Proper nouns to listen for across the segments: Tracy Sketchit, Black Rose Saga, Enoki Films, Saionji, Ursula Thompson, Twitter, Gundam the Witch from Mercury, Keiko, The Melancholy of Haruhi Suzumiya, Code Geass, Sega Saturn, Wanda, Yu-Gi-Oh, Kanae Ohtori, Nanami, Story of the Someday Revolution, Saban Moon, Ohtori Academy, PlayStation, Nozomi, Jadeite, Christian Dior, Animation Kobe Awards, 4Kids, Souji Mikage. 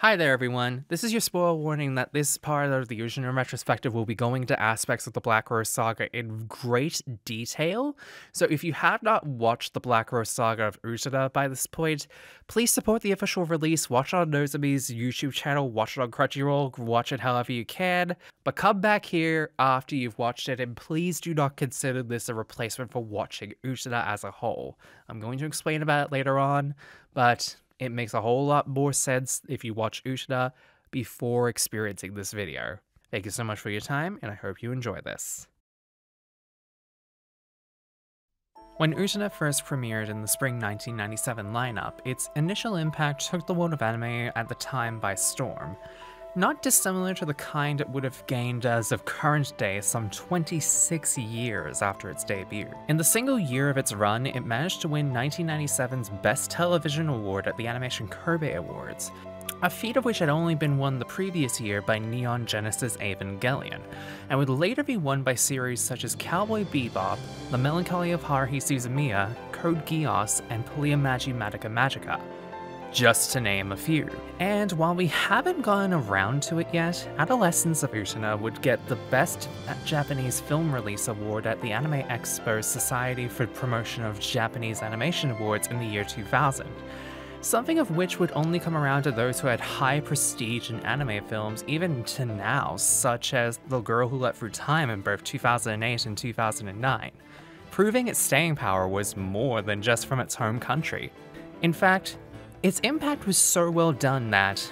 Hi there everyone, this is your spoiler warning that this part of the Utena retrospective will be going to aspects of the Black Rose Saga in great detail, so if you have not watched the Black Rose Saga of Utena by this point, please support the official release, watch it on Nozomi's YouTube channel, watch it on Crunchyroll, watch it however you can, but come back here after you've watched it and please do not consider this a replacement for watching Utena as a whole. I'm going to explain about it later on, but it makes a whole lot more sense if you watch Utena before experiencing this video. Thank you so much for your time, and I hope you enjoy this. When Utena first premiered in the spring 1997 lineup, its initial impact took the world of anime at the time by storm. Not dissimilar to the kind it would have gained as of current day some 26 years after its debut. In the single year of its run, it managed to win 1997's Best Television Award at the Animation Kobe Awards, a feat of which had only been won the previous year by Neon Genesis Evangelion, and would later be won by series such as Cowboy Bebop, The Melancholy of Haruhi Suzumiya, Code Geass, and Polyomagi Madoka Magica, just to name a few. And while we haven't gotten around to it yet, Adolescence of Utena would get the Best Japanese Film Release Award at the Anime Expo Society for Promotion of Japanese Animation Awards in the year 2000, something of which would only come around to those who had high prestige in anime films even to now, such as The Girl Who Leapt Through Time in both 2008 and 2009, proving its staying power was more than just from its home country. In fact, its impact was so well done that,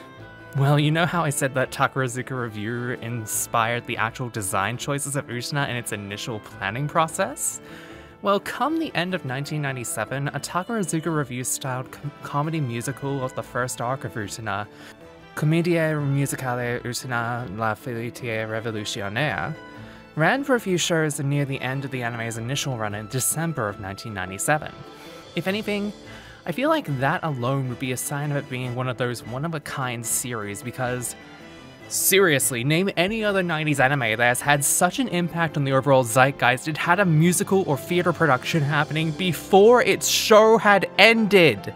well, you know how I said that Takarazuka Review inspired the actual design choices of Utena in its initial planning process? Well, come the end of 1997, a Takarazuka Review-styled comedy musical of the first arc of Utena, Commedia Musicale Utena La Filière Révolutionnaire, ran for a few shows near the end of the anime's initial run in December of 1997. If anything, I feel like that alone would be a sign of it being one of those one-of-a-kind series because, seriously, name any other 90s anime that has had such an impact on the overall zeitgeist it had a musical or theater production happening before its show had ended!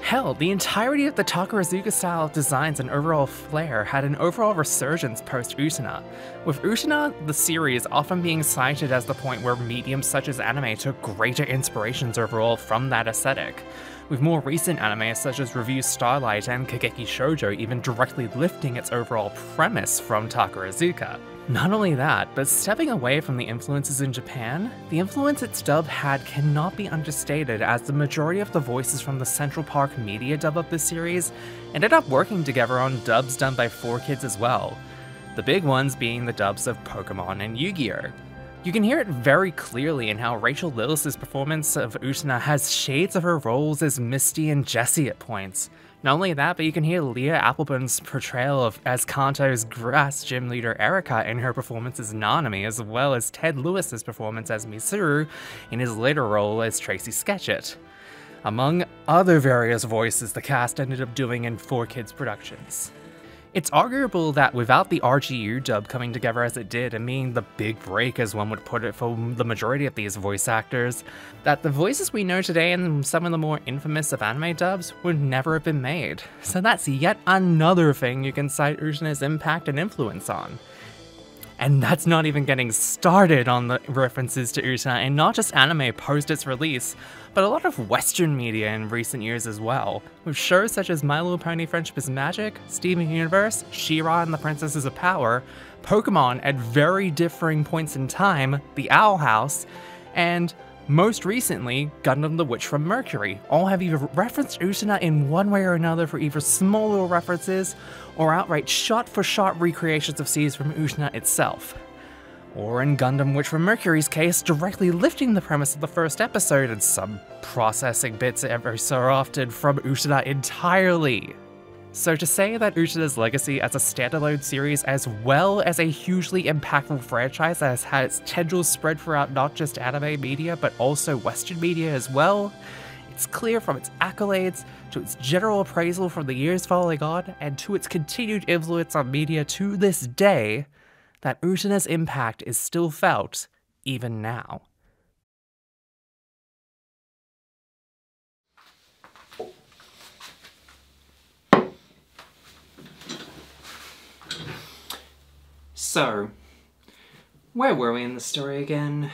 Hell, the entirety of the Takarazuka style of designs and overall flair had an overall resurgence post-Utena, with Utena the series often being cited as the point where mediums such as anime took greater inspirations overall from that aesthetic, with more recent anime such as Revue Starlight and Kageki Shoujo even directly lifting its overall premise from Takarazuka. Not only that, but stepping away from the influences in Japan, the influence its dub had cannot be understated as the majority of the voices from the Central Park Media dub of the series ended up working together on dubs done by 4Kids as well, the big ones being the dubs of Pokemon and Yu-Gi-Oh! You can hear it very clearly in how Rachel Lillis's performance of Utena has shades of her roles as Misty and Jessie at points. Not only that, but you can hear Leah Applebaum's portrayal as Kanto's grass gym leader Erika in her performance as Nanami, as well as Ted Lewis's performance as Mitsuru in his later role as Tracy Sketchit, among other various voices the cast ended up doing in 4Kids productions. It's arguable that without the RGU dub coming together as it did and being the big break, as one would put it, for the majority of these voice actors, that the voices we know today and some of the more infamous of anime dubs would never have been made. So that's yet another thing you can cite Utena's impact and influence on. And that's not even getting started on the references to Utena in not just anime post its release, but a lot of Western media in recent years as well, with shows such as My Little Pony Friendship is Magic, Steven Universe, She-Ra and the Princesses of Power, Pokemon at very differing points in time, The Owl House, and most recently, Gundam the Witch from Mercury, all have either referenced Utena in one way or another for either small little references or outright shot-for-shot recreations of scenes from Utena itself. Or in Gundam Witch from Mercury's case, directly lifting the premise of the first episode and sub-processing bits every so often from Utena entirely. So to say that Utena's legacy as a standalone series as well as a hugely impactful franchise that has had its tendrils spread throughout not just anime media but also Western media as well, it's clear from its accolades to its general appraisal from the years following on and to its continued influence on media to this day that Utena's impact is still felt even now. So, where were we in the story again?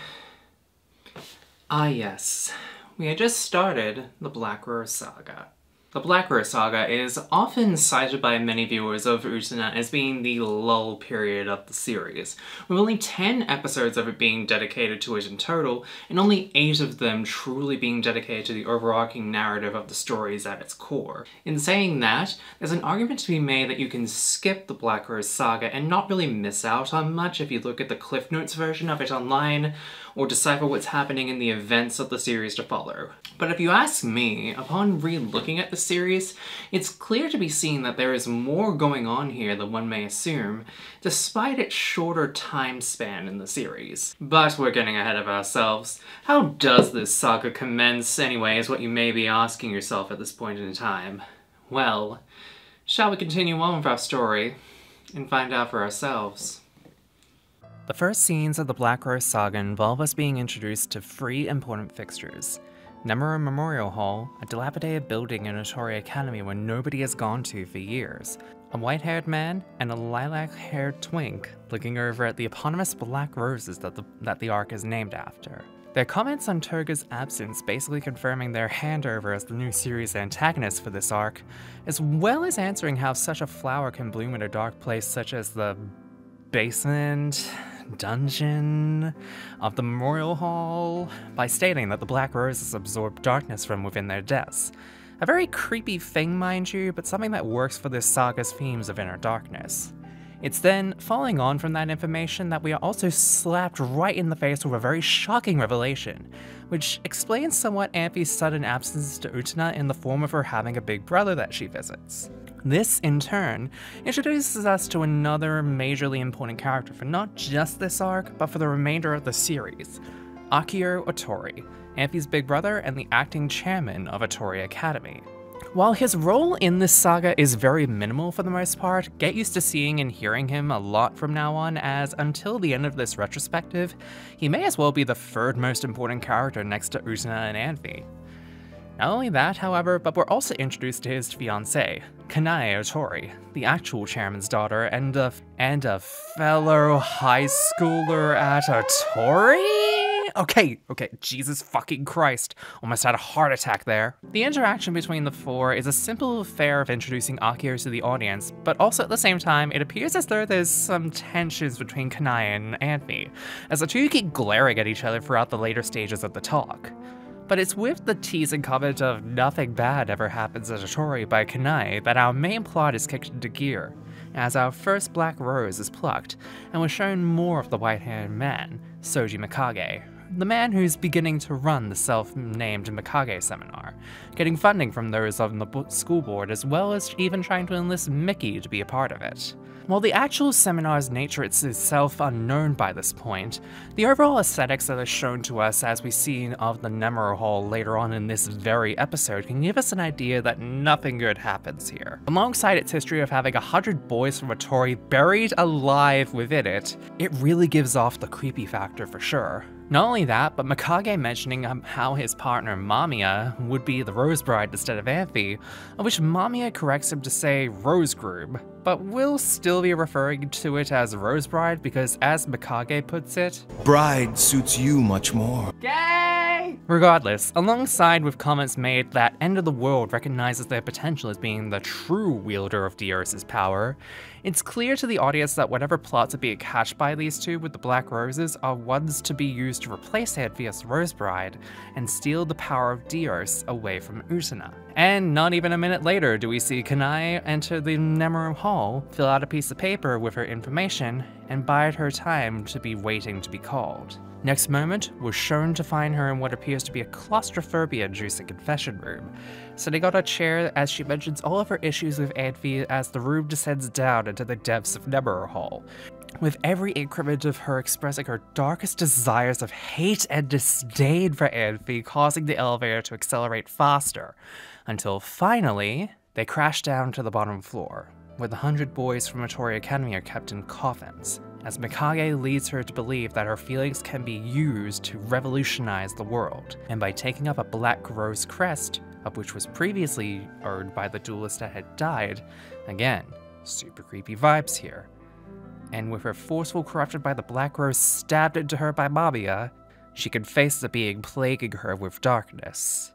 Ah yes, we had just started the Black Rose Saga. The Black Rose Saga is often cited by many viewers of Utena as being the lull period of the series, with only 10 episodes of it being dedicated to it in total, and only 8 of them truly being dedicated to the overarching narrative of the stories at its core. In saying that, there's an argument to be made that you can skip the Black Rose Saga and not really miss out on much if you look at the Cliff Notes version of it online, or decipher what's happening in the events of the series to follow. But if you ask me, upon re-looking at the series, it's clear to be seen that there is more going on here than one may assume, despite its shorter time span in the series. But we're getting ahead of ourselves. How does this saga commence anyway, is what you may be asking yourself at this point in time. Well, shall we continue on with our story and find out for ourselves? The first scenes of the Black Rose Saga involve us being introduced to three important fixtures. Nemuro Memorial Hall, a dilapidated building in Ohtori Academy where nobody has gone to for years, a white-haired man, and a lilac-haired twink looking over at the eponymous black roses that the arc is named after. Their comments on Touga's absence basically confirming their handover as the new series antagonist for this arc, as well as answering how such a flower can bloom in a dark place such as the basement dungeon of the Memorial Hall by stating that the Black Roses absorb darkness from within their depths. A very creepy thing, mind you, but something that works for this saga's themes of inner darkness. It's then, following on from that information, that we are also slapped right in the face with a very shocking revelation, which explains somewhat Anthy's sudden absence to Utena in the form of her having a big brother that she visits. This, in turn, introduces us to another majorly important character for not just this arc, but for the remainder of the series. Akio Ohtori, Anthy's big brother and the acting chairman of Ohtori Academy. While his role in this saga is very minimal for the most part, get used to seeing and hearing him a lot from now on, as until the end of this retrospective, he may as well be the third most important character next to Utena and Anthy. Not only that, however, but we're also introduced to his fiancée, Kanae Ohtori, the actual chairman's daughter and a fellow high schooler at Ohtori? Okay, Jesus fucking Christ, almost had a heart attack there. The interaction between the four is a simple affair of introducing Akio to the audience, but also at the same time, it appears as though there's some tensions between Kanae and Anthy, as the two keep glaring at each other throughout the later stages of the talk. But it's with the teasing comment of nothing bad ever happens at Ohtori by Kanae that our main plot is kicked into gear, as our first black rose is plucked, and we're shown more of the white-haired man, Souji Mikage, the man who's beginning to run the self-named Mikage Seminar, getting funding from those on the school board as well as even trying to enlist Miki to be a part of it. While the actual seminar's nature is itself unknown by this point, the overall aesthetics that are shown to us as we see of the Nemuro Hall later on in this very episode can give us an idea that nothing good happens here. Alongside its history of having 100 boys from Ohtori buried alive within it, it really gives off the creepy factor for sure. Not only that, but Mikage mentioning how his partner Mamiya would be the Rose Bride instead of Anthy, of which Mamiya corrects him to say Rose Groom, but will still be referring to it as Rose Bride because, as Mikage puts it, "Bride suits you much more." Yay! Regardless, alongside with comments made that End of the World recognizes their potential as being the true wielder of Dios' power, it's clear to the audience that whatever plots are being hatched by these two with the Black Roses are ones to be used to replace Anthy's Rose Bride and steal the power of Dios away from Utena. And not even a minute later do we see Kanae enter the Nemuro Hall, fill out a piece of paper with her information, and bide her time to be waiting to be called. Next moment, we're shown to find her in what appears to be a claustrophobia-inducing confession room, sitting on a chair as she mentions all of her issues with Anthy as the room descends down into the depths of Nemuro Hall, with every increment of her expressing her darkest desires of hate and disdain for Anthy, causing the elevator to accelerate faster, until finally, they crash down to the bottom floor, where the 100 boys from Ohtori Academy are kept in coffins, as Mikage leads her to believe that her feelings can be used to revolutionize the world, and by taking up a black rose crest, of which was previously earned by the duelist that had died, again, super creepy vibes here, and with her forceful corruption by the Black Rose stabbed into her by Mamiya, she can face the being plaguing her with darkness,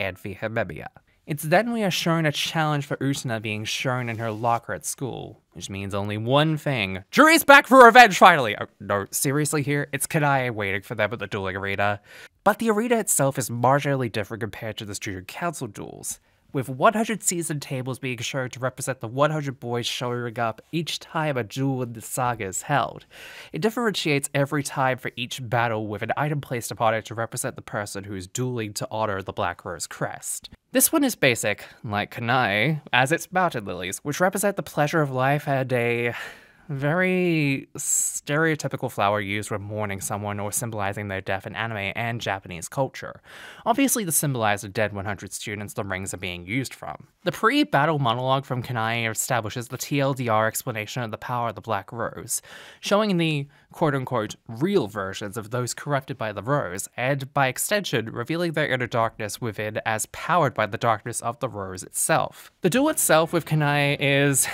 Anthy Himemiya. Incidentally, we are shown a challenge for Utena being shown in her locker at school, which means only one thing. Juri's back for revenge, finally! Oh, no, seriously here? It's Kanae waiting for them at the dueling arena. But the arena itself is marginally different compared to the student council duels, with 100 seats and tables being shown to represent the 100 boys showing up each time a duel in the saga is held. It differentiates every time for each battle with an item placed upon it to represent the person who is dueling to honor the Black Rose crest. This one is basic, like Kanae, as its mountain lilies, which represent the pleasure of life and a very stereotypical flower used when mourning someone or symbolizing their death in anime and Japanese culture. Obviously, to symbolize the dead 100 students the rings are being used from. The pre-battle monologue from Kanae establishes the TLDR explanation of the power of the Black Rose, showing the quote-unquote real versions of those corrupted by the Rose, and by extension, revealing their inner darkness within as powered by the darkness of the Rose itself. The duel itself with Kanae is,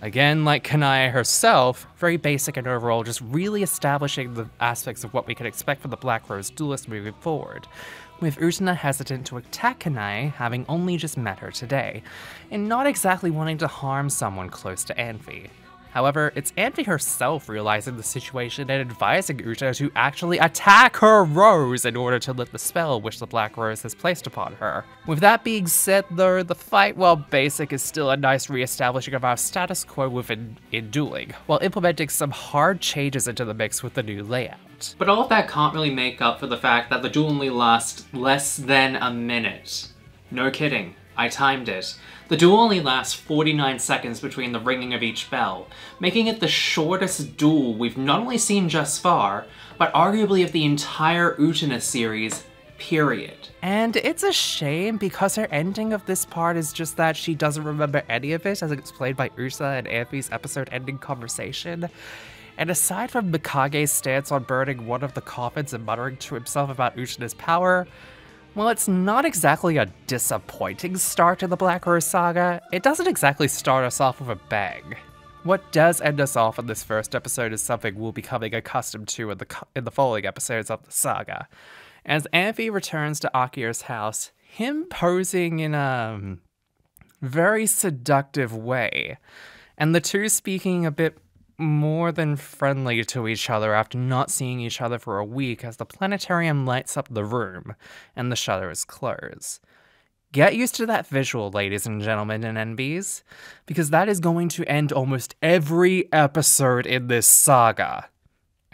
again, like Kanae herself, very basic and overall just really establishing the aspects of what we can expect from the Black Rose duelist moving forward, with Utena hesitant to attack Kanae, having only just met her today, and not exactly wanting to harm someone close to Anthy. However, it's Anthy herself realizing the situation and advising Utena to actually attack her Rose in order to lift the spell which the Black Rose has placed upon her. With that being said though, the fight, while basic, is still a nice re-establishing of our status quo within dueling, while implementing some hard changes into the mix with the new layout. But all of that can't really make up for the fact that the duel only lasts less than a minute. No kidding. I timed it. The duel only lasts 49 seconds between the ringing of each bell, making it the shortest duel we've not only seen thus far, but arguably of the entire Utena series, period. And it's a shame because her ending of this part is just that she doesn't remember any of it, as explained by Ursula and Anthy's episode ending conversation. And aside from Mikage's stance on burning one of the coffins and muttering to himself about Utena's power, well, it's not exactly a disappointing start to the Black Rose Saga. It doesn't exactly start us off with a bang. What does end us off in this first episode is something we'll be becoming accustomed to in the following episodes of the saga. As Anthy returns to Akio's house, him posing in a very seductive way, and the two speaking a bit more than friendly to each other after not seeing each other for a week as the planetarium lights up the room and the shutters close. Get used to that visual, ladies and gentlemen and NBs, because that is going to end almost every episode in this saga.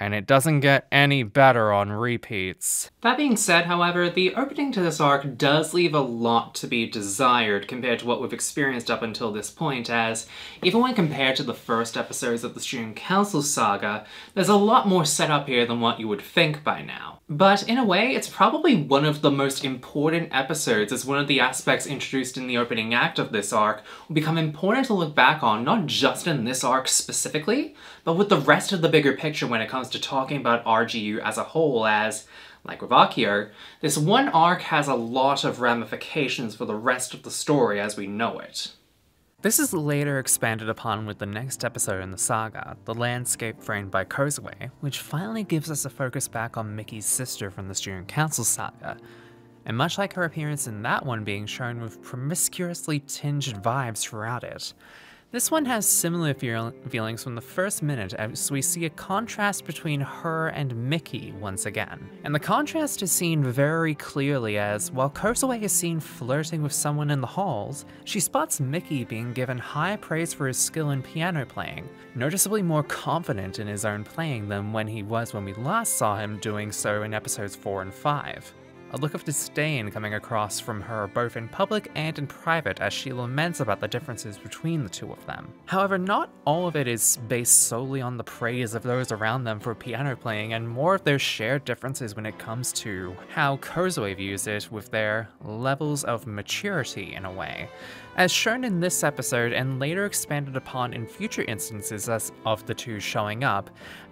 And it doesn't get any better on repeats. That being said, however, the opening to this arc does leave a lot to be desired compared to what we've experienced up until this point, as even when compared to the first episodes of the Student Council saga, there's a lot more set up here than what you would think by now. But in a way, it's probably one of the most important episodes, as one of the aspects introduced in the opening act of this arc will become important to look back on, not just in this arc specifically, but with the rest of the bigger picture when it comes to talking about RGU as a whole, as, like with Akio, this one arc has a lot of ramifications for the rest of the story as we know it. This is later expanded upon with the next episode in the saga, the landscape framed by Kozue, which finally gives us a focus back on Miki's sister from the Student Council saga, and much like her appearance in that one being shown with promiscuously tinged vibes throughout it, this one has similar feelings from the first minute, as we see a contrast between her and Miki once again. And the contrast is seen very clearly as, while Kozue is seen flirting with someone in the halls, she spots Miki being given high praise for his skill in piano playing, noticeably more confident in his own playing than when he was when we last saw him doing so in episodes 4 and 5. A look of disdain coming across from her both in public and in private as she laments about the differences between the two of them. However, not all of it is based solely on the praise of those around them for piano playing, and more of their shared differences when it comes to how Kozue views it with their levels of maturity in a way, as shown in this episode and later expanded upon in future instances of the two showing up,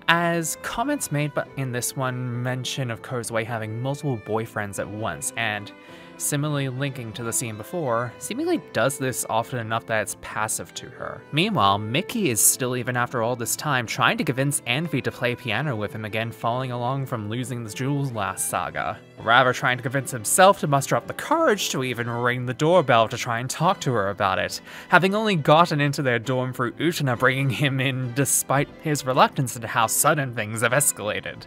as comments made in this one mention of Kozue having multiple boyfriends at once, and similarly linking to the scene before, seemingly does this often enough that it's passive to her. Meanwhile, Miki is still, even after all this time, trying to convince Anthy to play piano with him again, following along from losing the jewels last saga. Rather trying to convince himself to muster up the courage to even ring the doorbell to try and talk to her about it, having only gotten into their dorm through Utena bringing him in despite his reluctance into how sudden things have escalated.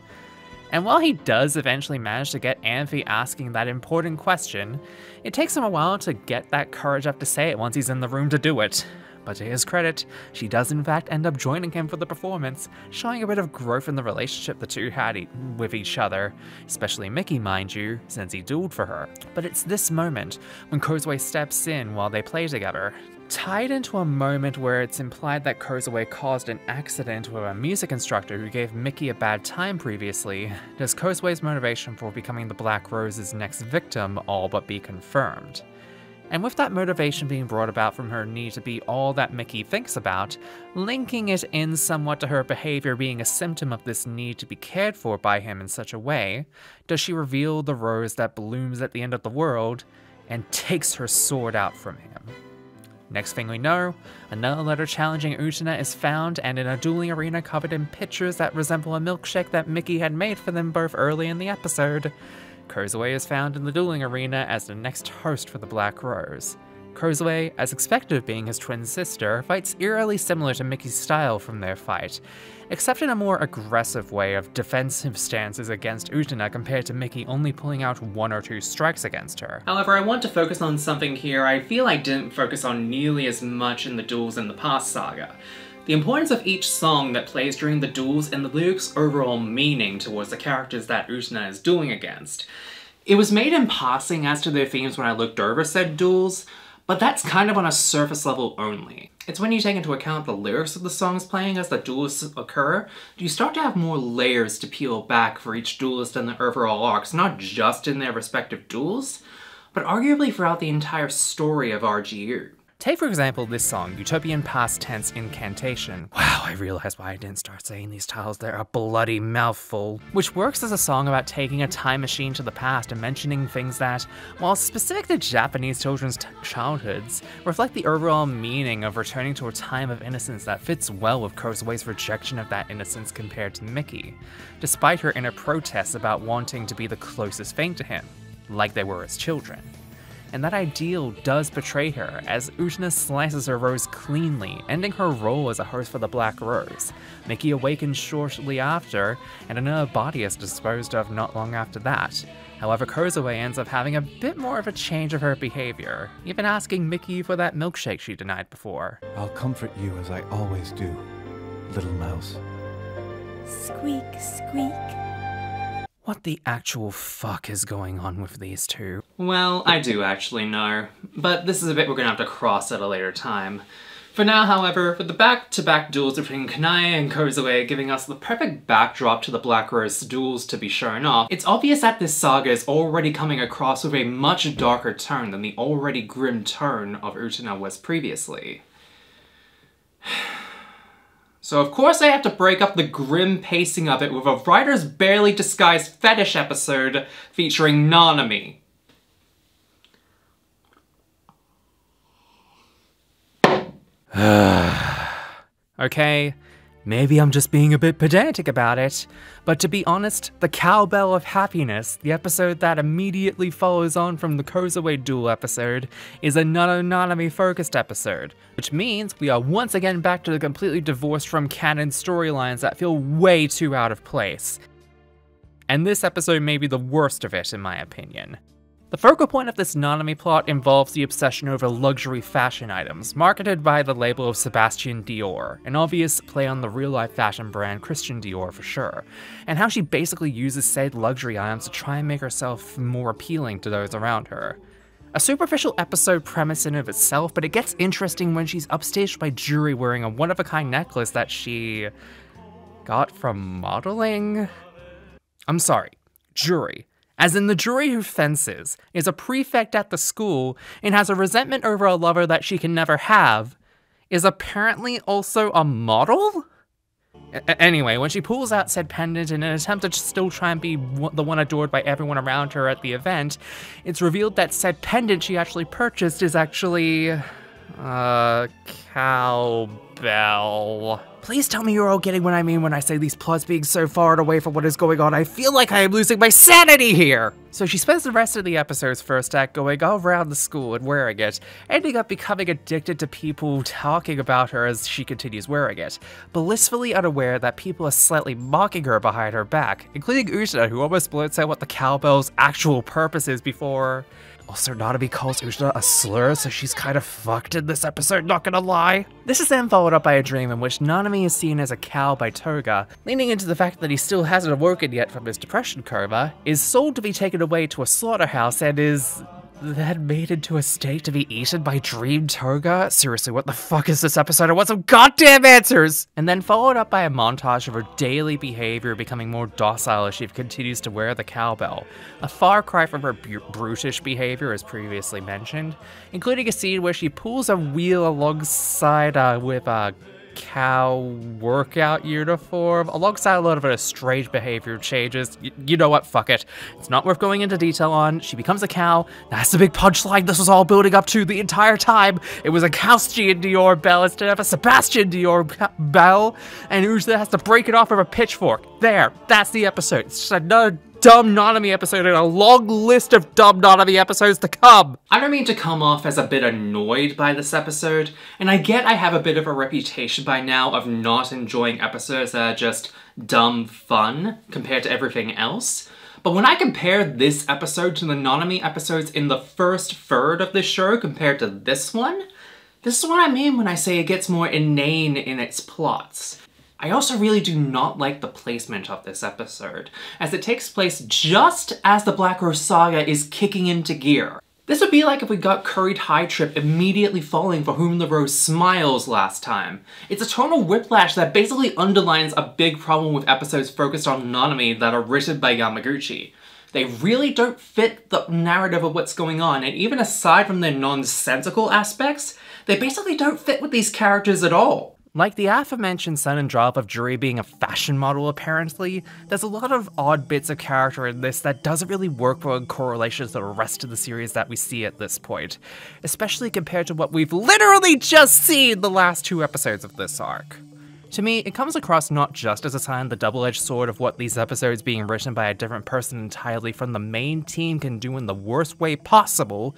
And while he does eventually manage to get Anthy asking that important question, it takes him a while to get that courage up to say it once he's in the room to do it. But to his credit, she does in fact end up joining him for the performance, showing a bit of growth in the relationship the two had with each other, especially Miki, mind you, since he dueled for her. But it's this moment when Kozue steps in while they play together, tied into a moment where it's implied that Kozue caused an accident with a music instructor who gave Miki a bad time previously. Does Kozue's motivation for becoming the Black Rose's next victim all but be confirmed? And with that motivation being brought about from her need to be all that Miki thinks about, linking it in somewhat to her behavior being a symptom of this need to be cared for by him in such a way, does she reveal the rose that blooms at the end of the world and takes her sword out from him. Next thing we know, another letter challenging Utena is found and in a dueling arena covered in pictures that resemble a milkshake that Miki had made for them both early in the episode. Kozue is found in the dueling arena as the next host for the Black Rose. Kozue, as expected being his twin sister, fights eerily similar to Miki's style from their fight, except in a more aggressive way of defensive stances against Utena compared to Miki only pulling out 1 or 2 strikes against her. However, I want to focus on something here I feel I didn't focus on nearly as much in the duels in the past saga. The importance of each song that plays during the duels and the lyrics' overall meaning towards the characters that Utena is dueling against. It was made in passing as to their themes when I looked over said duels, but that's kind of on a surface level only. It's when you take into account the lyrics of the songs playing as the duels occur, you start to have more layers to peel back for each duelist and their overall arcs, not just in their respective duels, but arguably throughout the entire story of RGU. Take, for example, this song, Utopian Past Tense Incantation. Wow, I realized why I didn't start saying these titles, they're a bloody mouthful. Which works as a song about taking a time machine to the past and mentioning things that, while specific to Japanese children's childhoods, reflect the overall meaning of returning to a time of innocence that fits well with Kozue's rejection of that innocence compared to Miki, despite her inner protests about wanting to be the closest thing to him, like they were as children. And that ideal does betray her, as Utena slices her rose cleanly, ending her role as a host for the Black Rose. Miki awakens shortly after, and another body is disposed of not long after that. However, Kozue ends up having a bit more of a change of her behavior, even asking Miki for that milkshake she denied before. I'll comfort you as I always do, little mouse. Squeak, squeak. What the actual fuck is going on with these two? Well, I do actually know, but this is a bit we're gonna have to cross at a later time. For now, however, with the back-to-back duels between Kanae and Kozue giving us the perfect backdrop to the Black Rose duels to be shown off, it's obvious that this saga is already coming across with a much darker tone than the already grim tone of Utena was previously. So of course I have to break up the grim pacing of it with a writer's barely disguised fetish episode featuring Nanami. Okay, maybe I'm just being a bit pedantic about it, but to be honest, the Cowbell of Happiness, the episode that immediately follows on from the Kozue duel episode, is another Nanami-focused episode, which means we are once again back to the completely divorced from canon storylines that feel way too out of place. And this episode may be the worst of it, in my opinion. The focal point of this Nanami plot involves the obsession over luxury fashion items, marketed by the label of Sebastian Dior, an obvious play on the real-life fashion brand Christian Dior for sure, and how she basically uses said luxury items to try and make herself more appealing to those around her. A superficial episode premise in of itself, but it gets interesting when she's upstaged by Juri wearing a one-of-a-kind necklace that she got from modeling? I'm sorry, Juri. As in the Juri who fences, is a prefect at the school, and has a resentment over a lover that she can never have, is apparently also a model? Anyway, when she pulls out said pendant in an attempt to still try and be the one adored by everyone around her at the event, it's revealed that said pendant she actually purchased is actually... cowbell. Please tell me you're all getting what I mean when I say these plots being so far and away from what is going on. I feel like I am losing my sanity here! So she spends the rest of the episode's first act going all around the school and wearing it, ending up becoming addicted to people talking about her as she continues wearing it, blissfully unaware that people are slightly mocking her behind her back, including Utena, who almost blurts out what the cowbell's actual purpose is before... Also, Nanami calls Utena a slur, so she's kind of fucked in this episode, not gonna lie. This is then followed up by a dream in which Nanami is seen as a cow by Touga, leaning into the fact that he still hasn't awoken yet from his depression coma, is sold to be taken away to a slaughterhouse, and is... then made into a steak to be eaten by Dream Touga? Seriously, what the fuck is this episode? I want some goddamn answers! And then followed up by a montage of her daily behavior becoming more docile as she continues to wear the cowbell. A far cry from her brutish behavior as previously mentioned, including a scene where she pulls a wheel alongside with a cow workout uniform, alongside a lot of strange behavior changes. You know what, fuck it. It's not worth going into detail on. She becomes a cow. That's the big punchline this was all building up to the entire time. It was a Caustian Dior bell instead of a Sebastian Dior bell, and Ursula has to break it off with a pitchfork. There, that's the episode. It's just another dumb Nanami episode and a long list of dumb Nanami episodes to come. I don't mean to come off as a bit annoyed by this episode, and I get I have a bit of a reputation by now of not enjoying episodes that are just dumb fun compared to everything else, but when I compare this episode to the Nanami episodes in the first third of this show compared to this is what I mean when I say it gets more inane in its plots. I also really do not like the placement of this episode, as it takes place just as the Black Rose Saga is kicking into gear. This would be like if we got Curried High Trip immediately falling for Whom the Rose Smiles last time. It's a tonal whiplash that basically underlines a big problem with episodes focused on Nanami that are written by Yamaguchi. They really don't fit the narrative of what's going on, and even aside from their nonsensical aspects, they basically don't fit with these characters at all. Like the aforementioned sudden drop of Juri being a fashion model apparently, there's a lot of odd bits of character in this that doesn't really work well in correlation to the rest of the series that we see at this point, especially compared to what we've literally just seen the last two episodes of this arc. To me, it comes across not just as a sign of the double-edged sword of what these episodes being written by a different person entirely from the main team can do in the worst way possible,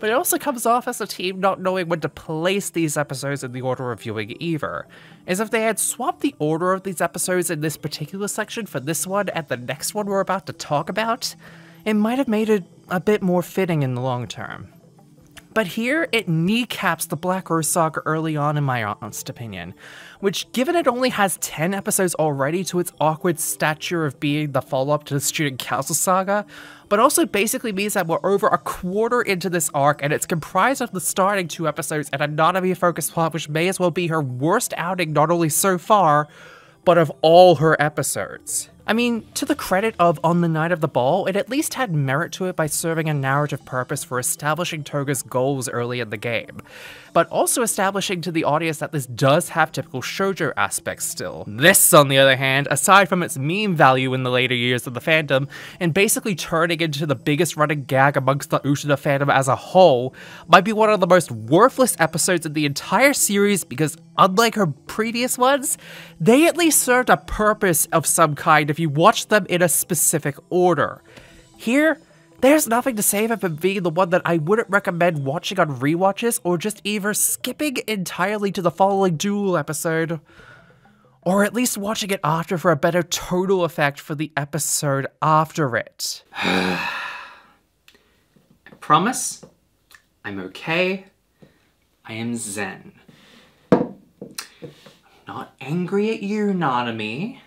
but it also comes off as a team not knowing when to place these episodes in the order of viewing either, as if they had swapped the order of these episodes in this particular section for this one and the next one we're about to talk about, it might have made it a bit more fitting in the long term. But here, it kneecaps the Black Rose Saga early on in my honest opinion, which given it only has 10 episodes already to its awkward stature of being the follow-up to the Student Council Saga, but also basically means that we're over a quarter into this arc and it's comprised of the starting two episodes and a Nanami-focused plot which may as well be her worst outing not only so far, but of all her episodes. I mean, to the credit of On the Night of the Ball, it at least had merit to it by serving a narrative purpose for establishing Toga's goals early in the game, but also establishing to the audience that this does have typical shoujo aspects still. This, on the other hand, aside from its meme value in the later years of the fandom, and basically turning into the biggest running gag amongst the Utena fandom as a whole, might be one of the most worthless episodes in the entire series because, unlike her previous ones, they at least served a purpose of some kind if you watch them in a specific order. Here, there's nothing to save it from being the one that I wouldn't recommend watching on rewatches or just either skipping entirely to the following duel episode, or at least watching it after for a better total effect for the episode after it. I promise, I'm okay. I am zen. Not angry at you, Nanami.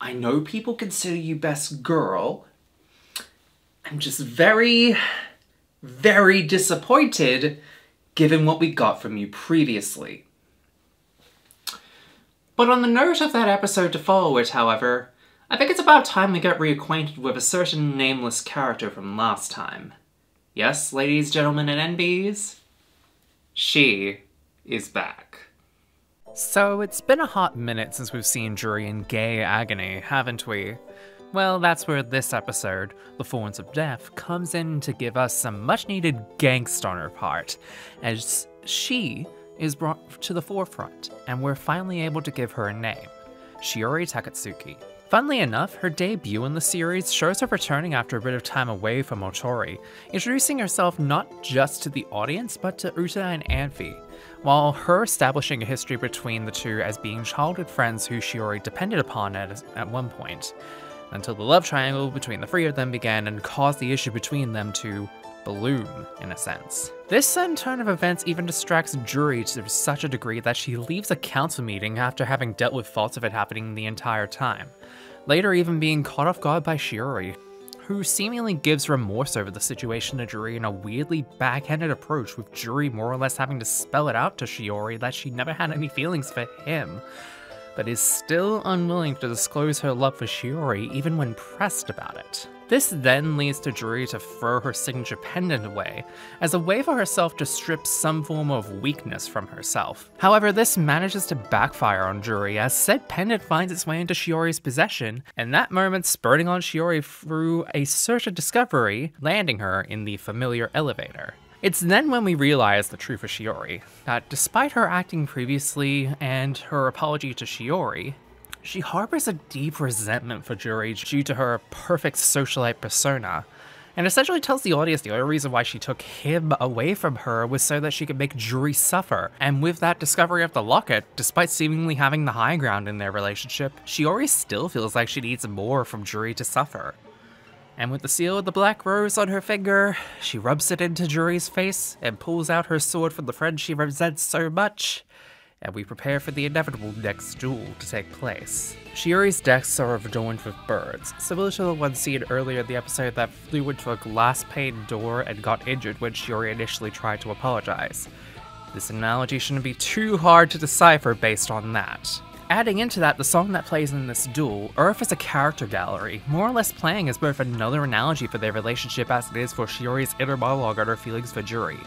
I know people consider you best girl. I'm just very, very disappointed given what we got from you previously. But on the note of that episode to follow it, however, I think it's about time we got reacquainted with a certain nameless character from last time. Yes, ladies, gentlemen, and NBs, she is back. So it's been a hot minute since we've seen Juri in gay agony, haven't we? Well, that's where this episode, The Forms of Death, comes in to give us some much-needed angst on her part, as she is brought to the forefront, and we're finally able to give her a name, Shiori Takatsuki. Funnily enough, her debut in the series shows her returning after a bit of time away from Ohtori, introducing herself not just to the audience, but to Utena and Anthy, while her establishing a history between the two as being childhood friends who Shiori depended upon at one point, until the love triangle between the three of them began and caused the issue between them to bloom, in a sense. This sudden turn of events even distracts Juri to such a degree that she leaves a council meeting after having dealt with thoughts of it happening the entire time, later even being caught off guard by Shiori, who seemingly gives remorse over the situation to Juri in a weirdly backhanded approach, with Juri more or less having to spell it out to Shiori that she never had any feelings for him, but is still unwilling to disclose her love for Shiori even when pressed about it. This then leads to Juri to throw her signature pendant away, as a way for herself to strip some form of weakness from herself. However, this manages to backfire on Juri, as said pendant finds its way into Shiori's possession, and that moment spurting on Shiori through a search of discovery, landing her in the familiar elevator. It's then when we realize the truth of Shiori, that despite her acting previously and her apology to Shiori, she harbors a deep resentment for Juri due to her perfect socialite persona, and essentially tells the audience the only reason why she took him away from her was so that she could make Juri suffer, and with that discovery of the locket, despite seemingly having the high ground in their relationship, Shiori still feels like she needs more from Juri to suffer. And with the seal of the Black Rose on her finger, she rubs it into Juri's face and pulls out her sword from the friend she resents so much, and we prepare for the inevitable next duel to take place. Shiori's decks are adorned with birds, similar to the one seen earlier in the episode that flew into a glass-paned door and got injured when Shiori initially tried to apologize. This analogy shouldn't be too hard to decipher based on that. Adding into that, the song that plays in this duel, Earth is a character gallery, more or less playing as both another analogy for their relationship as it is for Shiori's inner monologue on her feelings for Juri.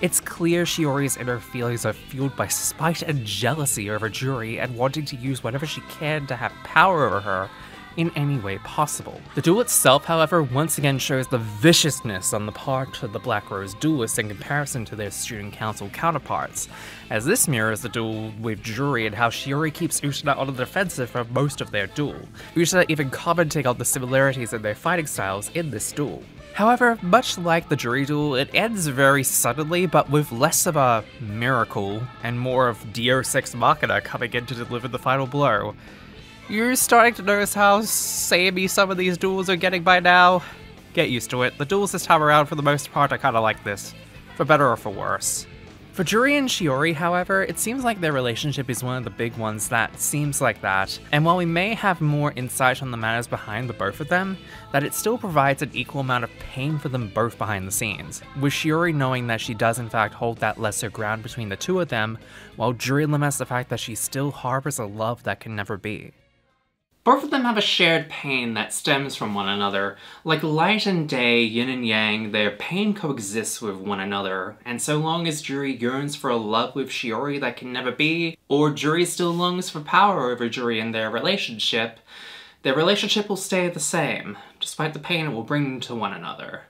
It's clear Shiori's inner feelings are fueled by spite and jealousy over Juri and wanting to use whatever she can to have power over her in any way possible. The duel itself, however, once again shows the viciousness on the part of the Black Rose duelists in comparison to their student council counterparts, as this mirrors the duel with Juri and how Shiori keeps Utena on the defensive for most of their duel, Utena even commenting on the similarities in their fighting styles in this duel. However, much like the Juri duel, it ends very suddenly, but with less of a miracle and more of Deus Ex Machina coming in to deliver the final blow. You're starting to notice how samey some of these duels are getting by now? Get used to it. The duels this time around, for the most part, I kinda like this. For better or for worse. For Juri and Shiori, however, it seems like their relationship is one of the big ones that seems like that, and while we may have more insight on the matters behind the both of them, that it still provides an equal amount of pain for them both behind the scenes, with Shiori knowing that she does in fact hold that lesser ground between the two of them, while Juri laments the fact that she still harbors a love that can never be. Both of them have a shared pain that stems from one another. Like light and day, yin and yang, their pain coexists with one another, and so long as Juri yearns for a love with Shiori that can never be, or Juri still longs for power over Juri in their relationship will stay the same, despite the pain it will bring to one another.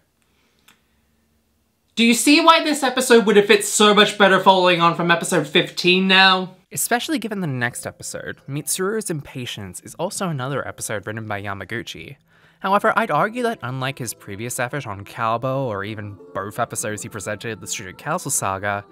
Do you see why this episode would have fit so much better following on from episode 15 now? Especially given the next episode, Mitsuru's impatience is also another episode written by Yamaguchi. However, I'd argue that unlike his previous effort on Kalbo or even both episodes he presented in the Student Council Saga,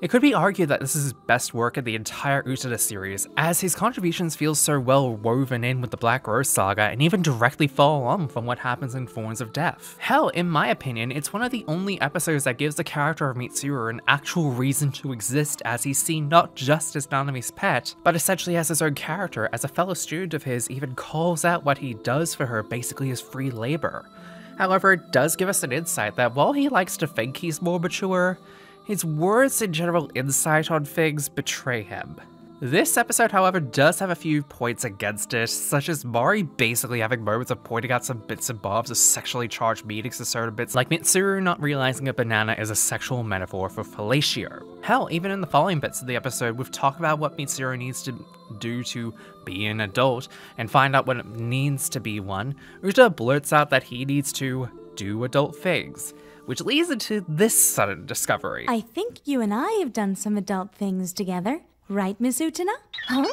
it could be argued that this is his best work in the entire Utena series, as his contributions feel so well woven in with the Black Rose Saga and even directly follow on from what happens in Forms of Death. Hell, in my opinion, it's one of the only episodes that gives the character of Mitsuru an actual reason to exist, as he's seen not just as Nanami's pet, but essentially as his own character, as a fellow student of his even calls out what he does for her basically as free labor. However, it does give us an insight that while he likes to think he's more mature, his words and general insight on things betray him. This episode, however, does have a few points against it, such as Mari basically having moments of pointing out some bits and bobs of sexually charged meanings to certain bits, like Mitsuru not realizing a banana is a sexual metaphor for fellatio. Hell, even in the following bits of the episode, we've talked about what Mitsuru needs to do to be an adult and find out what it means to be one. Uta blurts out that he needs to do adult things, which leads into this sudden discovery. I think you and I have done some adult things together. Right, Miss Utena? Huh?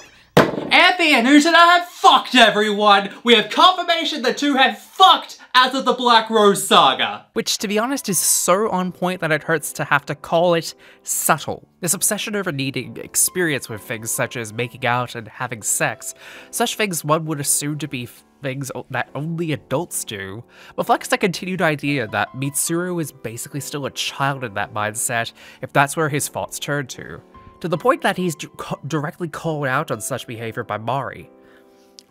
Anthy and Utena have fucked everyone! We have confirmation the two have fucked as of the Black Rose Saga! Which, to be honest, is so on point that it hurts to have to call it subtle. This obsession over needing experience with things such as making out and having sex, such things one would assume to be things that only adults do, reflects the continued idea that Mitsuru is basically still a child in that mindset, if that's where his thoughts turn to the point that he's directly called out on such behavior by Mari.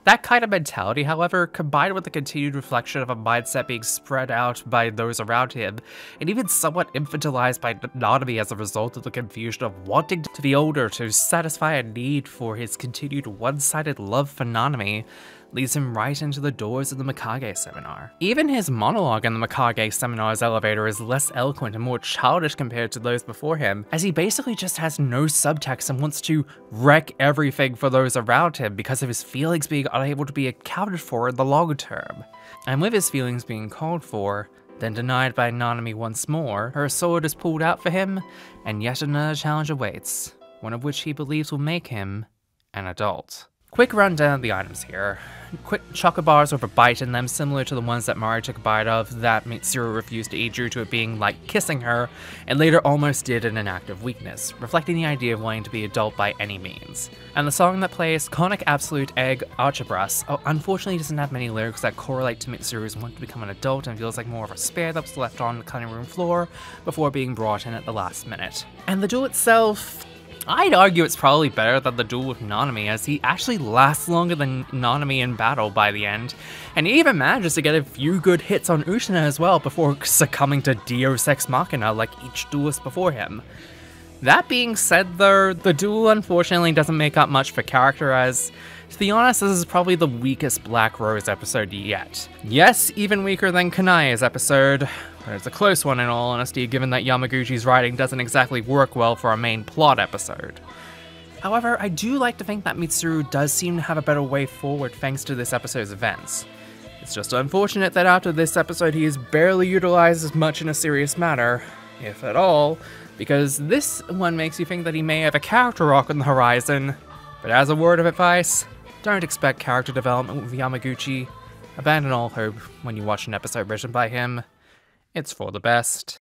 That kind of mentality, however, combined with the continued reflection of a mindset being spread out by those around him, and even somewhat infantilized by Nanami as a result of the confusion of wanting to be older to satisfy a need for his continued one-sided love for Nanami, leads him right into the doors of the Mikage Seminar. Even his monologue in the Mikage Seminar's elevator is less eloquent and more childish compared to those before him, as he basically just has no subtext and wants to wreck everything for those around him because of his feelings being unable to be accounted for in the long term. And with his feelings being called for, then denied by Nanami once more, her sword is pulled out for him, and yet another challenge awaits, one of which he believes will make him an adult. Quick rundown of the items here. Quick chocobars with a bite in them, similar to the ones that Mari took a bite of that Mitsuru refused to eat due to it being like kissing her, and later almost did in an act of weakness, reflecting the idea of wanting to be adult by any means. And the song that plays, Conic Absolute Egg Archibras, unfortunately doesn't have many lyrics that correlate to Mitsuru's want to become an adult and feels like more of a spare that was left on the cutting room floor before being brought in at the last minute. And the duel itself, I'd argue it's probably better than the duel with Nanami, as he actually lasts longer than Nanami in battle by the end, and he even manages to get a few good hits on Utena as well before succumbing to Deus Ex Machina like each duelist before him. That being said though, the duel unfortunately doesn't make up much for character as, to be honest, this is probably the weakest Black Rose episode yet. Yes, even weaker than Kanae's episode, but it's a close one in all honesty, given that Yamaguchi's writing doesn't exactly work well for a main plot episode. However, I do like to think that Mitsuru does seem to have a better way forward thanks to this episode's events. It's just unfortunate that after this episode he is barely utilized as much in a serious manner, if at all, because this one makes you think that he may have a character arc on the horizon. But as a word of advice, don't expect character development with Yamaguchi. Abandon all hope when you watch an episode written by him. It's for the best.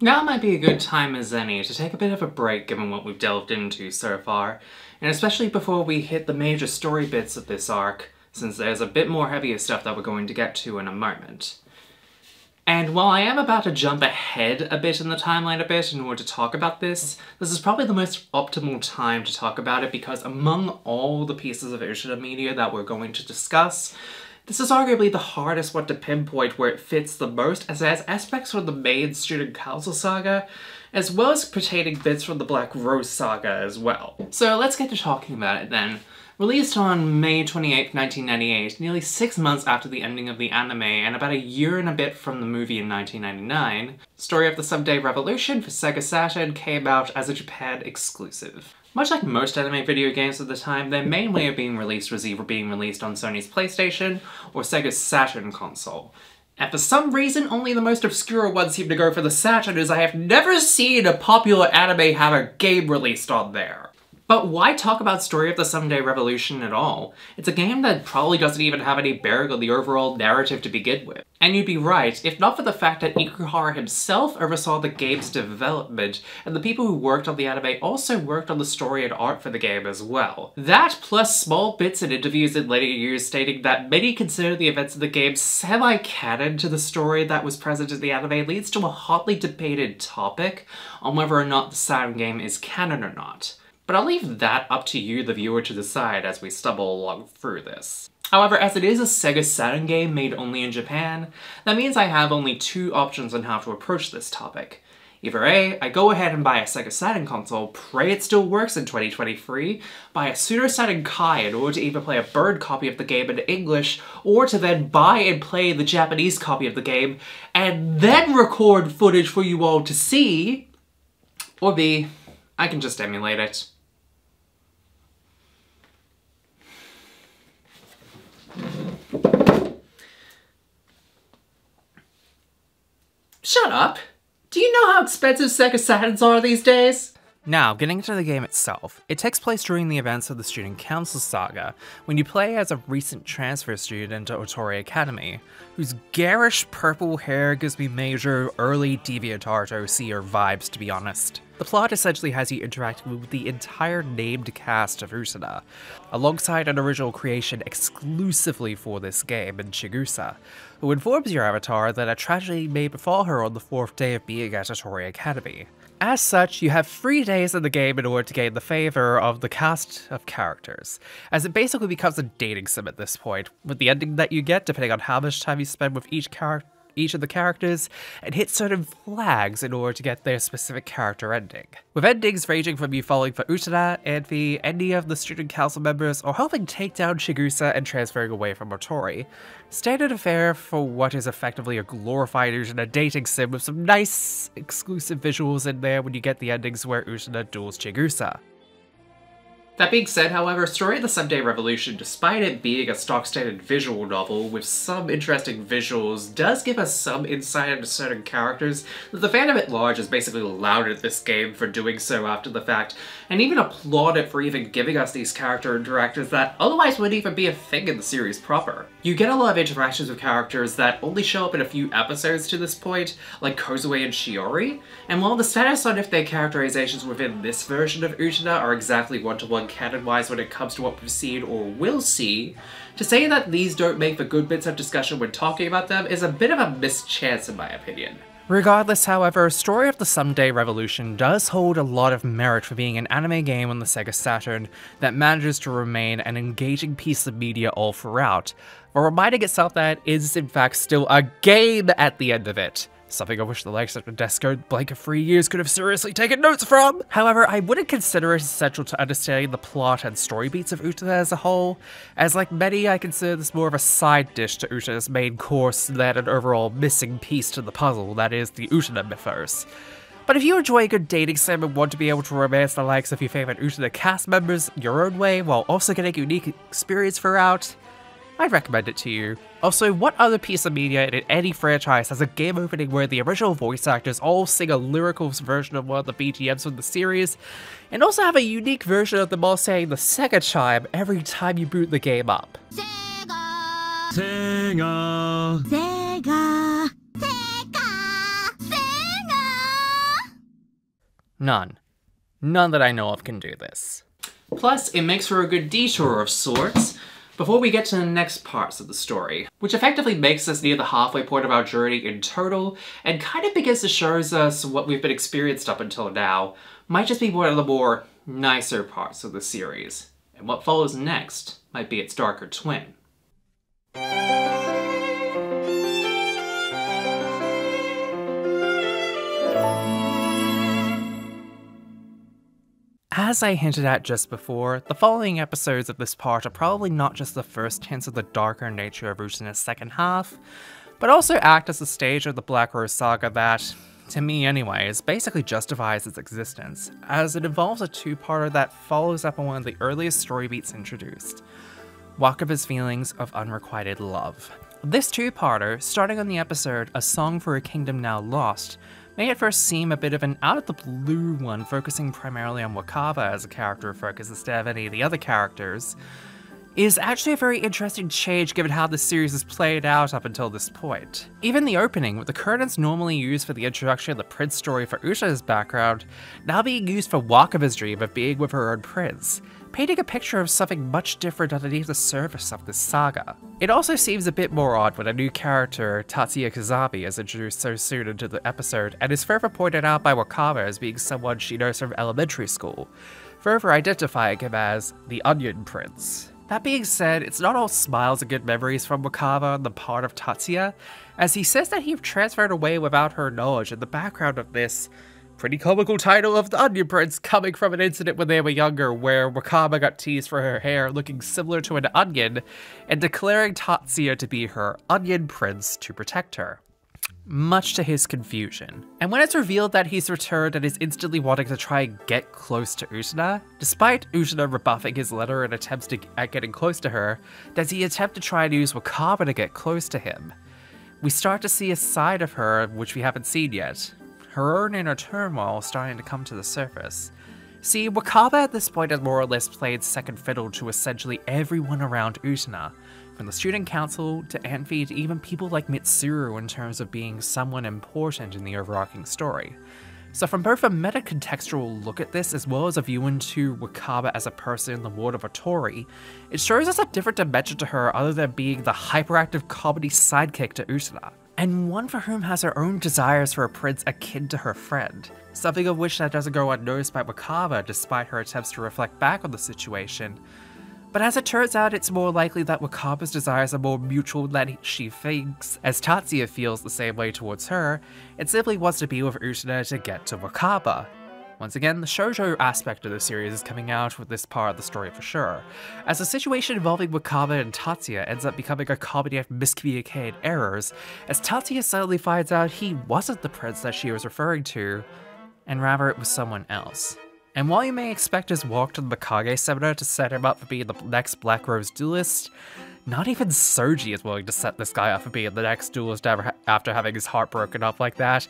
Now might be a good time as any to take a bit of a break given what we've delved into so far, and especially before we hit the major story bits of this arc, since there's a bit more heavier stuff that we're going to get to in a moment. And while I am about to jump ahead a bit in the timeline a bit in order to talk about this, this is probably the most optimal time to talk about it because among all the pieces of Utena media that we're going to discuss, this is arguably the hardest one to pinpoint where it fits the most, as it has aspects from the main Student Council saga, as well as pertaining bits from the Black Rose saga as well. So let's get to talking about it then. Released on May 28, 1998, nearly 6 months after the ending of the anime and about a year and a bit from the movie in 1999, Story of the Someday Revolution for Sega Saturn came out as a Japan exclusive. Much like most anime video games at the time, their main way of being released was either being released on Sony's PlayStation or Sega's Saturn console. And for some reason, only the most obscure ones seem to go for the Saturn, as I have never seen a popular anime have a game released on there. But why talk about Story of the Someday Revolution at all? It's a game that probably doesn't even have any bearing on the overall narrative to begin with. And you'd be right, if not for the fact that Ikuhara himself oversaw the game's development, and the people who worked on the anime also worked on the story and art for the game as well. That, plus small bits and interviews in later years stating that many consider the events of the game semi-canon to the story that was present in the anime, leads to a hotly debated topic on whether or not the Saturn game is canon or not. But I'll leave that up to you, the viewer, to decide as we stumble along through this. However, as it is a Sega Saturn game made only in Japan, that means I have only two options on how to approach this topic. Either A, I go ahead and buy a Sega Saturn console, pray it still works in 2023, buy a Pseudo Saturn Kai in order to either play a bird copy of the game in English, or to then buy and play the Japanese copy of the game, and then record footage for you all to see, or B, I can just emulate it. Shut up! Do you know how expensive Sega Saturns are these days? Now, getting into the game itself, it takes place during the events of the Student Council Saga, when you play as a recent transfer student to Ohtori Academy, whose garish purple hair gives me major early Deviant Art OCR vibes, to be honest. The plot essentially has you interacting with the entire named cast of Ursula, alongside an original creation exclusively for this game in Chigusa, who informs your avatar that a tragedy may befall her on the 4th day of being at Ohtori Academy. As such, you have 3 days in the game in order to gain the favor of the cast of characters, as it basically becomes a dating sim at this point, with the ending that you get depending on how much time you spend with each of the characters, and hit certain flags in order to get their specific character ending. With endings ranging from you falling for Utena, Anthy, any of the student council members, or helping take down Chigusa and transferring away from Ohtori. Standard affair for what is effectively a glorified Utena dating sim with some nice exclusive visuals in there when you get the endings where Utena duels Chigusa. That being said, however, Story of the Someday Revolution, despite it being a stock standard visual novel with some interesting visuals, does give us some insight into certain characters that the fandom at large has basically lauded at this game for doing so after the fact, and even applauded for even giving us these character interactions that otherwise wouldn't even be a thing in the series proper. You get a lot of interactions with characters that only show up in a few episodes to this point, like Kozue and Shiori, and while the status on if their characterizations within this version of Utena are exactly one-to-one canon-wise when it comes to what we've seen or will see, to say that these don't make the good bits of discussion when talking about them is a bit of a missed chance in my opinion. Regardless, however, Story of the Someday Revolution does hold a lot of merit for being an anime game on the Sega Saturn that manages to remain an engaging piece of media all throughout, while reminding itself that it is in fact still a game at the end of it. Something I wish the likes of Tedesco, Blank of 3 years could have seriously taken notes from! However, I wouldn't consider it essential to understanding the plot and story beats of Utena as a whole, as like many, I consider this more of a side dish to Utena's main course than an overall missing piece to the puzzle that is the Utena mythos. But if you enjoy a good dating sim and want to be able to romance the likes of your favorite Utena cast members your own way while also getting a unique experience throughout, I'd recommend it to you. Also, what other piece of media in any franchise has a game opening where the original voice actors all sing a lyrical version of one of the BGMs from the series, and also have a unique version of them all saying the Sega chime every time you boot the game up? Sega! Sega! Sega! Sega! Sega! None that I know of can do this. Plus, it makes for a good detour of sorts, before we get to the next parts of the story, which effectively makes us near the halfway point of our journey in total, and kind of begins to show us what we've been experienced up until now might just be one of the more nicer parts of the series, and what follows next might be its darker twin. As I hinted at just before, the following episodes of this part are probably not just the first hints of the darker nature of Utena's second half, but also act as the stage of the Black Rose Saga that, to me anyways, basically justifies its existence, as it involves a two-parter that follows up on one of the earliest story beats introduced, Wakaba's feelings of unrequited love. This two-parter, starting on the episode A Song for a Kingdom Now Lost, may at first seem a bit of an out-of-the-blue one, focusing primarily on Wakaba as a character of focus instead of any of the other characters. It is actually a very interesting change given how the series has played out up until this point. Even the opening, with the curtains normally used for the introduction of the prince story for Utena's background, now being used for Wakaba's dream of being with her own prince, painting a picture of something much different underneath the surface of this saga. It also seems a bit more odd when a new character, Tatsuya Kazami, is introduced so soon into the episode and is further pointed out by Wakaba as being someone she knows from elementary school, further identifying him as the Onion Prince. That being said, it's not all smiles and good memories from Wakaba on the part of Tatsuya, as he says that he transferred away without her knowledge in the background of this pretty comical title of the Onion Prince coming from an incident when they were younger where Wakaba got teased for her hair looking similar to an onion and declaring Tatsuya to be her Onion Prince to protect her, much to his confusion. And when it's revealed that he's returned and is instantly wanting to try and get close to Utena, despite Utena rebuffing his letter and attempts at getting close to her, does he attempt to try and use Wakaba to get close to him? We start to see a side of her which we haven't seen yet, her own inner turmoil starting to come to the surface. See, Wakaba at this point has more or less played second fiddle to essentially everyone around Utena, from the student council to Anthy to even people like Mitsuru in terms of being someone important in the overarching story. So from both a meta-contextual look at this as well as a view into Wakaba as a person in the world of Ohtori, it shows us a different dimension to her other than being the hyperactive comedy sidekick to Utena, and one for whom has her own desires for a prince akin to her friend, something of which that doesn't go unnoticed by Wakaba despite her attempts to reflect back on the situation. But as it turns out, it's more likely that Wakaba's desires are more mutual than she thinks, as Tatsuya feels the same way towards her, and simply wants to be with Utena to get to Wakaba. Once again, the shoujo aspect of the series is coming out with this part of the story for sure, as the situation involving Wakaba and Tatsuya ends up becoming a comedy of miscommunicated errors, as Tatsuya suddenly finds out he wasn't the prince that she was referring to, and rather it was someone else. And while you may expect his walk to the Mikage seminar to set him up for being the next Black Rose duelist, not even Souji is willing to set this guy up for being the next duelist after having his heart broken up like that,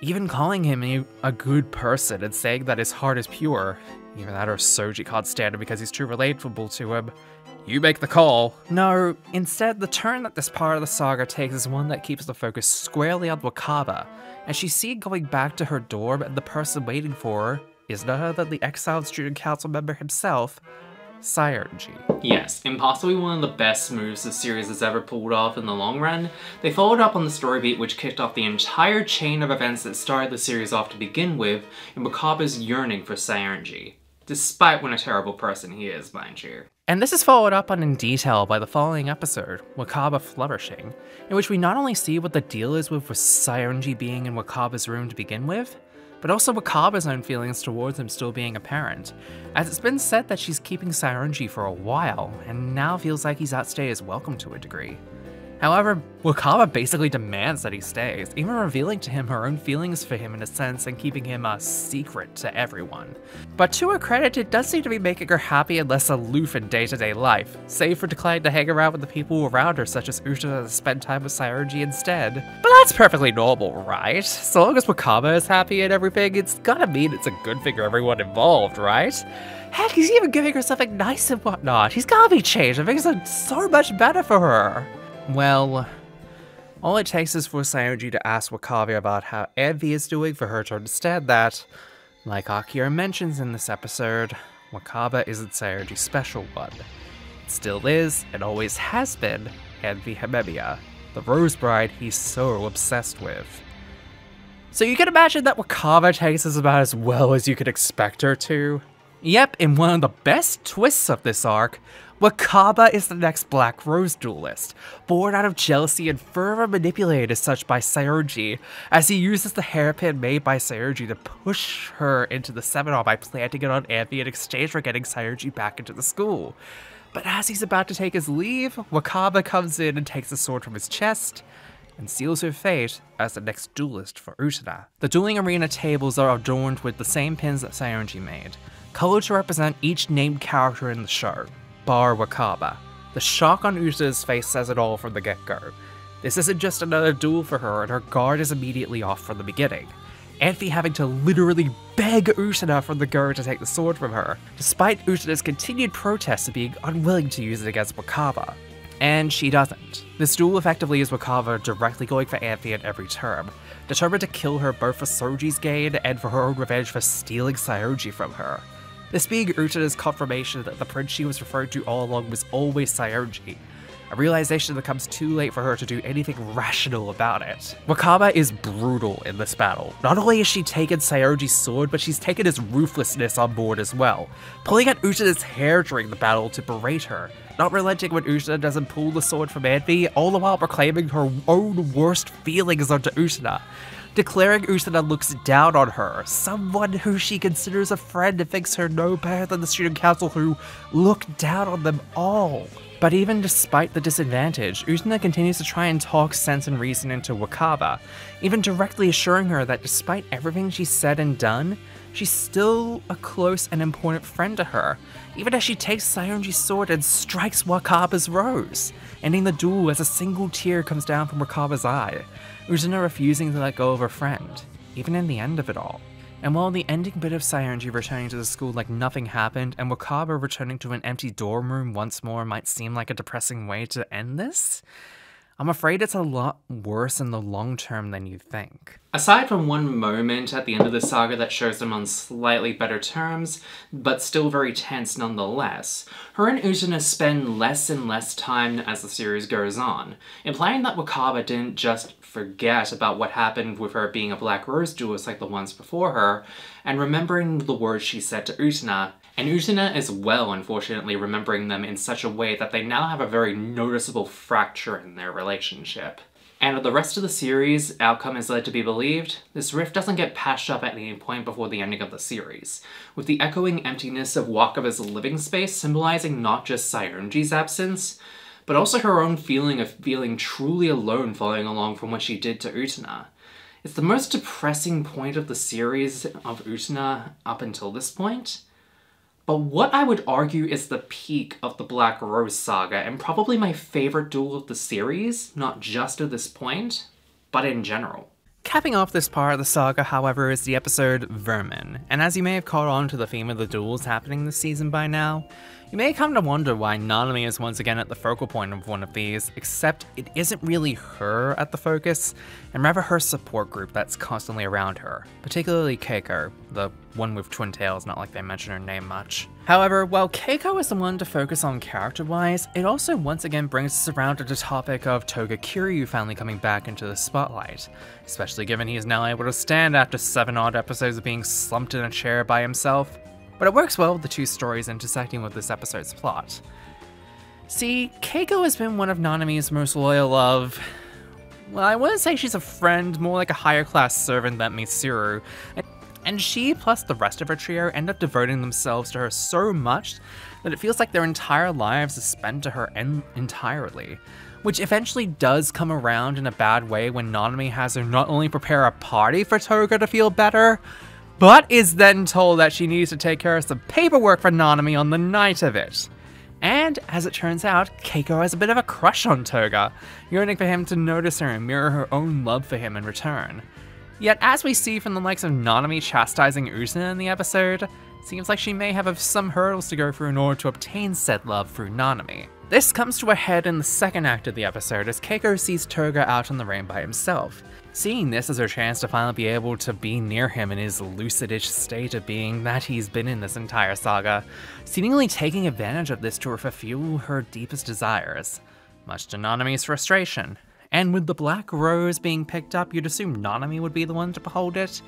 even calling him a good person and saying that his heart is pure. Even that or Souji can't stand him because he's too relatable to him. You make the call. No, instead the turn that this part of the saga takes is one that keeps the focus squarely on Wakaba, and she's seen going back to her dorm and the person waiting for her is none other than the exiled student council member himself, Saionji. Yes, in possibly one of the best moves the series has ever pulled off in the long run, they followed up on the story beat which kicked off the entire chain of events that started the series off to begin with in Wakaba's yearning for Saionji, despite what a terrible person he is, mind you. And this is followed up on in detail by the following episode, Wakaba Flourishing, in which we not only see what the deal is with Saionji being in Wakaba's room to begin with, but also Wakaba's own feelings towards him still being apparent, as it's been said that she's keeping Saionji for a while, and now feels like he's outstayed his welcome to a degree. However, Wakaba basically demands that he stays, even revealing to him her own feelings for him in a sense and keeping him a secret to everyone. But to her credit, it does seem to be making her happy and less aloof in day-to-day life, save for declining to hang around with the people around her such as Utena to spend time with Saionji instead. But that's perfectly normal, right? So long as Wakaba is happy and everything, it's gotta mean it's a good thing for everyone involved, right? Heck, he's even giving her something nice and whatnot. He's gotta be changed, it makes it so much better for her. Well, all it takes is for Saionji to ask Wakaba about how Anthy is doing for her to understand that, like Akio mentions in this episode, Wakaba isn't Saionji's special one. It still is, and always has been, Anthy Himemiya, the Rose Bride he's so obsessed with. So you can imagine that Wakaba takes this about as well as you could expect her to. Yep, in one of the best twists of this arc, Wakaba is the next Black Rose duelist, born out of jealousy and further manipulated as such by Saionji, as he uses the hairpin made by Saionji to push her into the seminar by planting it on Anthy in exchange for getting Saionji back into the school. But as he's about to take his leave, Wakaba comes in and takes the sword from his chest, and seals her fate as the next duelist for Utena. The dueling arena tables are adorned with the same pins that Saionji made, colored to represent each named character in the show, bar Wakaba. The shock on Utena's face says it all from the get-go. This isn't just another duel for her, and her guard is immediately off from the beginning, Anthy having to literally beg Utena from the go to take the sword from her, despite Utena's continued protests of being unwilling to use it against Wakaba. And she doesn't. This duel effectively is Wakaba directly going for Anthy at every term, determined to kill her both for Soji's gain and for her own revenge for stealing Saionji from her. This being Utena's confirmation that the prince she was referring to all along was always Saionji, a realization that comes too late for her to do anything rational about it. Wakaba is brutal in this battle. Not only has she taken Saionji's sword, but she's taken his ruthlessness on board as well, pulling at Utena's hair during the battle to berate her, not relenting when Utena doesn't pull the sword from Anthy, all the while proclaiming her own worst feelings onto Utena, declaring Utena looks down on her, someone who she considers a friend and thinks her no better than the student council who look down on them all. But even despite the disadvantage, Utena continues to try and talk sense and reason into Wakaba, even directly assuring her that despite everything she's said and done, she's still a close and important friend to her, even as she takes Saionji's sword and strikes Wakaba's rose, ending the duel as a single tear comes down from Wakaba's eye, Utena refusing to let go of her friend, even in the end of it all. And while the ending bit of Saionji returning to the school like nothing happened, and Wakaba returning to an empty dorm room once more might seem like a depressing way to end this, I'm afraid it's a lot worse in the long term than you think. Aside from one moment at the end of the saga that shows them on slightly better terms, but still very tense nonetheless, her and Utena spend less and less time as the series goes on, implying that Wakaba didn't just forget about what happened with her being a Black Rose duelist like the ones before her, and remembering the words she said to Utena. And Utena as well, unfortunately, remembering them in such a way that they now have a very noticeable fracture in their relationship. And of the rest of the series, outcome is led to be believed, this rift doesn't get patched up at any point before the ending of the series, with the echoing emptiness of Wakaba's living space symbolizing not just Saionji's absence, but also her own feeling of feeling truly alone following along from what she did to Utena. It's the most depressing point of the series of Utena up until this point. But what I would argue is the peak of the Black Rose saga, and probably my favorite duel of the series, not just at this point, but in general. Capping off this part of the saga, however, is the episode Vermin, and as you may have caught on to the theme of the duels happening this season by now, you may come to wonder why Nanami is once again at the focal point of one of these, except it isn't really her at the focus, and rather her support group that's constantly around her, particularly Keiko, the one with twin tails, not like they mention her name much. However, while Keiko is the one to focus on character-wise, it also once again brings us around to the topic of Touga Kiryuu finally coming back into the spotlight, especially given he is now able to stand after 7 odd episodes of being slumped in a chair by himself. But it works well with the two stories intersecting with this episode's plot. See, Keiko has been one of Nanami's most loyal of... well, I wouldn't say she's a friend, more like a higher class servant than Mitsuru. And she, plus the rest of her trio, end up devoting themselves to her so much that it feels like their entire lives are spent to her entirely. Which eventually does come around in a bad way when Nanami has her not only prepare a party for Touga to feel better, but is then told that she needs to take care of some paperwork for Nanami on the night of it. And, as it turns out, Keiko has a bit of a crush on Touga, yearning for him to notice her and mirror her own love for him in return. Yet, as we see from the likes of Nanami chastising Utena in the episode, it seems like she may have some hurdles to go through in order to obtain said love through Nanami. This comes to a head in the second act of the episode as Keiko sees Touga out on the rain by himself, seeing this as her chance to finally be able to be near him in his lucid-ish state of being that he's been in this entire saga, seemingly taking advantage of this to fulfill her deepest desires, much to Nanami's frustration. And with the Black Rose being picked up, you'd assume Nanami would be the one to behold it.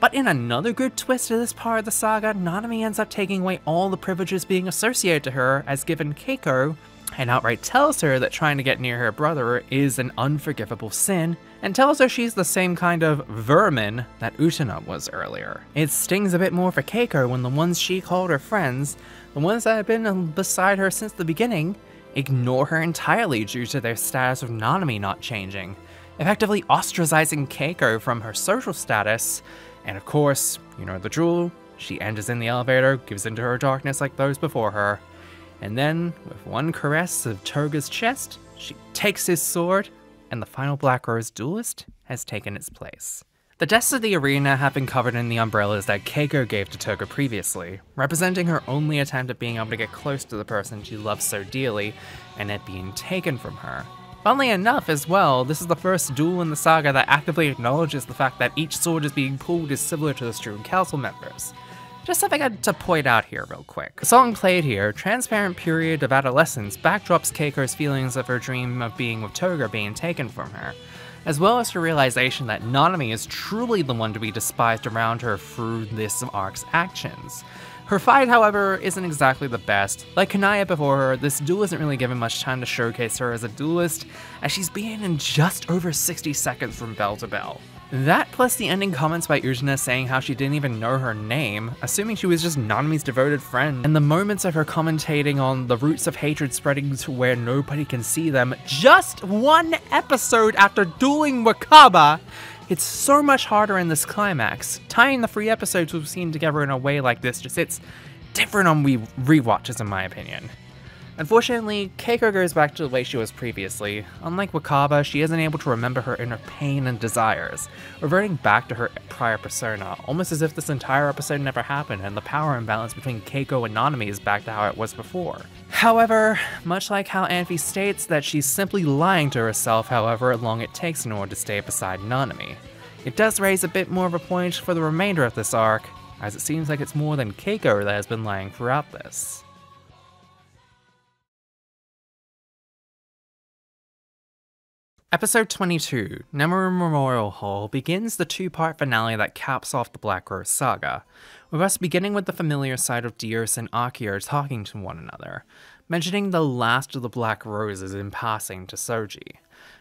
But in another good twist to this part of the saga, Nanami ends up taking away all the privileges being associated to her as given Keiko, and outright tells her that trying to get near her brother is an unforgivable sin, and tells her she's the same kind of vermin that Utena was earlier. It stings a bit more for Keiko when the ones she called her friends, the ones that have been beside her since the beginning, ignore her entirely due to their status of Nanami not changing, effectively ostracizing Keiko from her social status, and of course, you know the drool, she enters in the elevator, gives into her darkness like those before her. And then, with one caress of Touga's chest, she takes his sword, and the final Black Rose duelist has taken its place. The deaths of the arena have been covered in the umbrellas that Keiko gave to Touga previously, representing her only attempt at being able to get close to the person she loves so dearly, and it being taken from her. Funnily enough as well, this is the first duel in the saga that actively acknowledges the fact that each sword is being pulled is similar to the student council members, Just something I had to point out here real quick. The song played here, Transparent Period of Adolescence, backdrops Keiko's feelings of her dream of being with Touga being taken from her, as well as her realization that Nanami is truly the one to be despised around her through this arc's actions. Her fight, however, isn't exactly the best. Like Kanae before her, this duel isn't really given much time to showcase her as a duelist, as she's beaten in just over 60 seconds from bell to bell. That plus the ending comments by Utena saying how she didn't even know her name, assuming she was just Nanami's devoted friend, and the moments of her commentating on the roots of hatred spreading to where nobody can see them, just one episode after dueling Wakaba! It's so much harder in this climax. Tying the three episodes we've seen together in a way like this just hits different on rewatches in my opinion. Unfortunately, Keiko goes back to the way she was previously. Unlike Wakaba, she isn't able to remember her inner pain and desires, reverting back to her prior persona, almost as if this entire episode never happened and the power imbalance between Keiko and Nanami is back to how it was before. However, much like how Anthy states that she's simply lying to herself however long it takes in order to stay beside Nanami, it does raise a bit more of a point for the remainder of this arc, as it seems like it's more than Keiko that has been lying throughout this. Episode 22, Nemuro Memorial Hall, begins the two-part finale that caps off the Black Rose Saga, with us beginning with the familiar sight of Dios and Akio talking to one another, mentioning the last of the Black Roses in passing to Souji,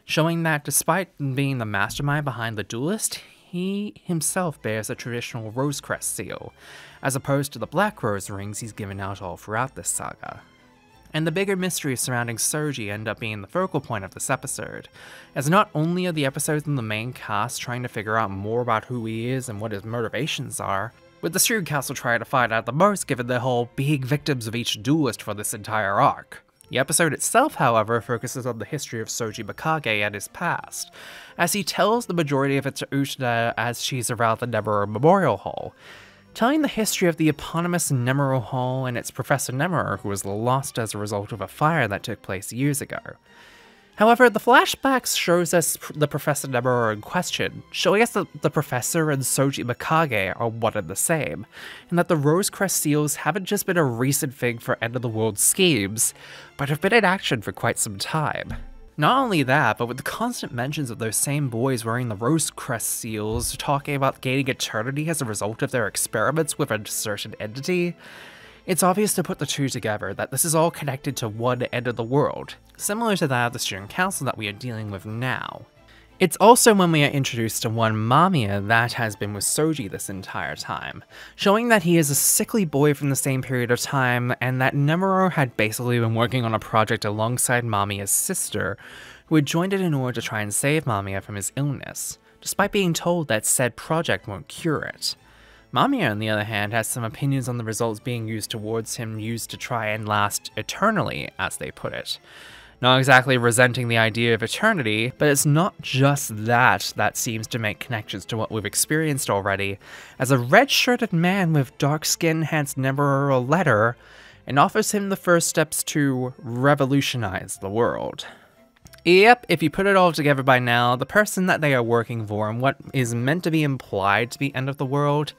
showing that despite being the mastermind behind the duelist, he himself bears a traditional Rose Crest seal, as opposed to the Black Rose rings he's given out all throughout this saga. And the bigger mysteries surrounding Souji end up being the focal point of this episode, as not only are the episodes in the main cast trying to figure out more about who he is and what his motivations are, with the Shrew Castle trying to find out the most given their whole being victims of each duelist for this entire arc. The episode itself, however, focuses on the history of Souji Mikage and his past, as he tells the majority of it to Utena as she's around the Nemuro Memorial Hall, telling the history of the eponymous Nemuro Hall and its Professor Nemuro, who was lost as a result of a fire that took place years ago. However, the flashbacks shows us the Professor Nemuro in question, showing us that the Professor and Souji Mikage are one and the same, and that the Rose Crest seals haven't just been a recent thing for end-of-the-world schemes, but have been in action for quite some time. Not only that, but with the constant mentions of those same boys wearing the Rose Crest seals talking about gaining eternity as a result of their experiments with a certain entity, it's obvious to put the two together that this is all connected to one end of the world, similar to that of the Student Council that we are dealing with now. It's also when we are introduced to one Mamiya that has been with Souji this entire time, showing that he is a sickly boy from the same period of time and that Nemuro had basically been working on a project alongside Mamiya's sister, who had joined it in order to try and save Mamiya from his illness, despite being told that said project won't cure it. Mamiya, on the other hand, has some opinions on the results being used towards him used to try and last eternally, as they put it. Not exactly resenting the idea of eternity, but it's not just that that seems to make connections to what we've experienced already, as a red-shirted man with dark skin hands Nemuro a letter and offers him the first steps to revolutionize the world. Yep, if you put it all together by now, the person that they are working for and what is meant to be implied to be end of the world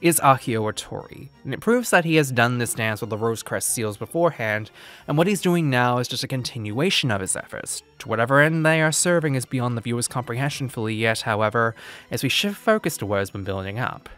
is Akio Ohtori, and it proves that he has done this dance with the Rose Crest seals beforehand, and what he's doing now is just a continuation of his efforts. To whatever end they are serving is beyond the viewer's comprehension fully yet, however, as we shift focus to what has been building up.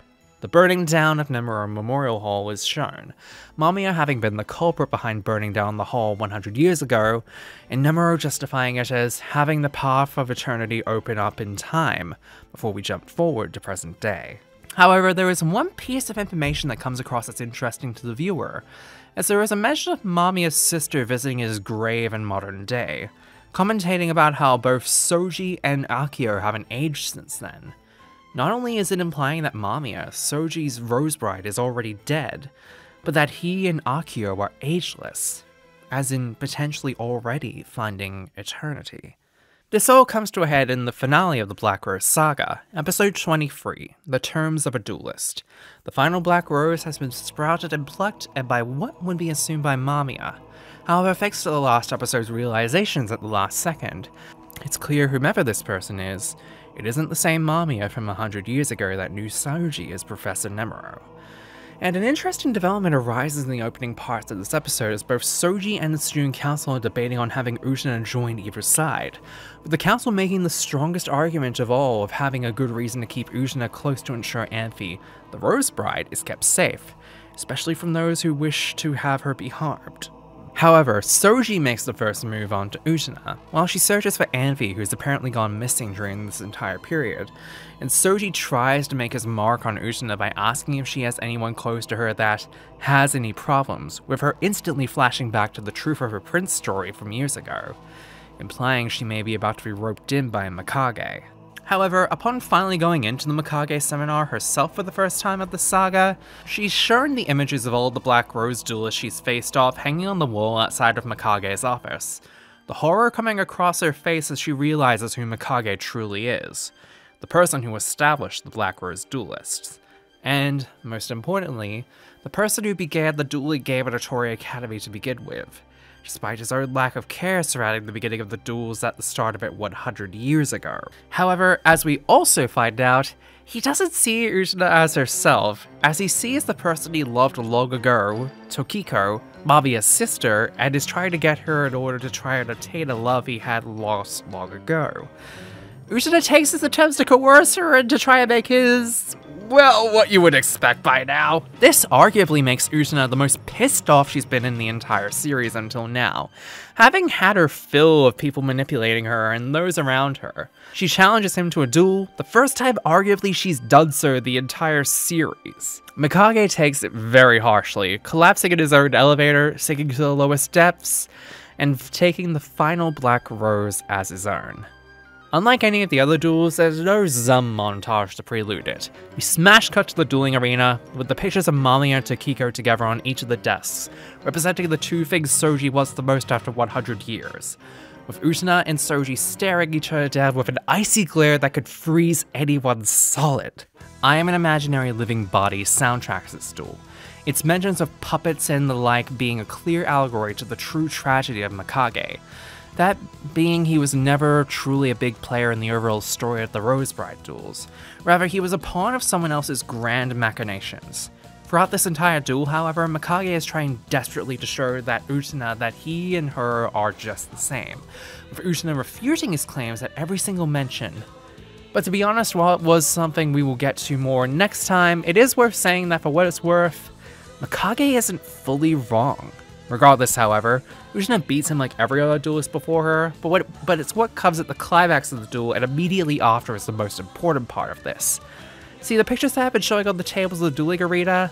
The burning down of Nemuro Memorial Hall is shown, Mamiya having been the culprit behind burning down the hall 100 years ago, and Nemuro justifying it as having the path of eternity open up in time, before we jump forward to present day. However, there is one piece of information that comes across as interesting to the viewer, as there is a mention of Mamiya's sister visiting his grave in modern day, commentating about how both Souji and Akio haven't aged since then. Not only is it implying that Mamiya, Soji's rose bride, is already dead, but that he and Akio are ageless, as in potentially already finding eternity. This all comes to a head in the finale of the Black Rose Saga, episode 23, The Terms of a Duelist. The final Black Rose has been sprouted and plucked and by what would be assumed by Mamiya. However, thanks to the last episode's realizations at the last second, it's clear whomever this person is, it isn't the same Mamiya from 100 years ago that knew Souji as Professor Nemuro. And an interesting development arises in the opening parts of this episode as both Souji and the student council are debating on having Utena join either side, with the council making the strongest argument of all of having a good reason to keep Utena close to ensure Anthy, the Rose Bride, is kept safe, especially from those who wish to have her be harmed. However, Souji makes the first move on to Utena, while she searches for Anthy, who's apparently gone missing during this entire period, and Souji tries to make his mark on Utena by asking if she has anyone close to her that has any problems, with her instantly flashing back to the truth of her prince story from years ago, implying she may be about to be roped in by Mikage. However, upon finally going into the Mikage seminar herself for the first time at the saga, she's shown the images of all the Black Rose duelists she's faced off hanging on the wall outside of Mikage's office, the horror coming across her face as she realizes who Mikage truly is, the person who established the Black Rose duelists, and, most importantly, the person who began the duel he gave at Ohtori Academy to begin with, despite his own lack of care surrounding the beginning of the duels at the start of it 100 years ago. However, as we also find out, he doesn't see Utena as herself, as he sees the person he loved long ago, Tokiko, Mamiya's sister, and is trying to get her in order to try and obtain a love he had lost long ago. Utena takes his attempts to coerce her and to try and make his... well, what you would expect by now. This arguably makes Utena the most pissed off she's been in the entire series until now, having had her fill of people manipulating her and those around her. She challenges him to a duel, the first time arguably she's done so the entire series. Mikage takes it very harshly, collapsing in his own elevator, sinking to the lowest depths, and taking the final Black Rose as his own. Unlike any of the other duels, there's no zum montage to prelude it. We smash cut to the dueling arena, with the pictures of Mamiya and Tokiko together on each of the desks, representing the two things Souji wants the most after 100 years, with Utena and Souji staring each other down with an icy glare that could freeze anyone solid. I Am an Imaginary Living Body soundtracks this duel, its mentions of puppets and the like being a clear allegory to the true tragedy of Mikage. That being, he was never truly a big player in the overall story of the Rose Bride duels. Rather, he was a pawn of someone else's grand machinations. Throughout this entire duel, however, Mikage is trying desperately to show that Utena that he and her are just the same, with Utena refuting his claims at every single mention. But to be honest, while it was something we will get to more next time, it is worth saying that for what it's worth, Mikage isn't fully wrong. Regardless, however, Utena beats him like every other duelist before her, but it's what comes at the climax of the duel and immediately after is the most important part of this. See, the pictures that have been showing on the tables of the dueling arena,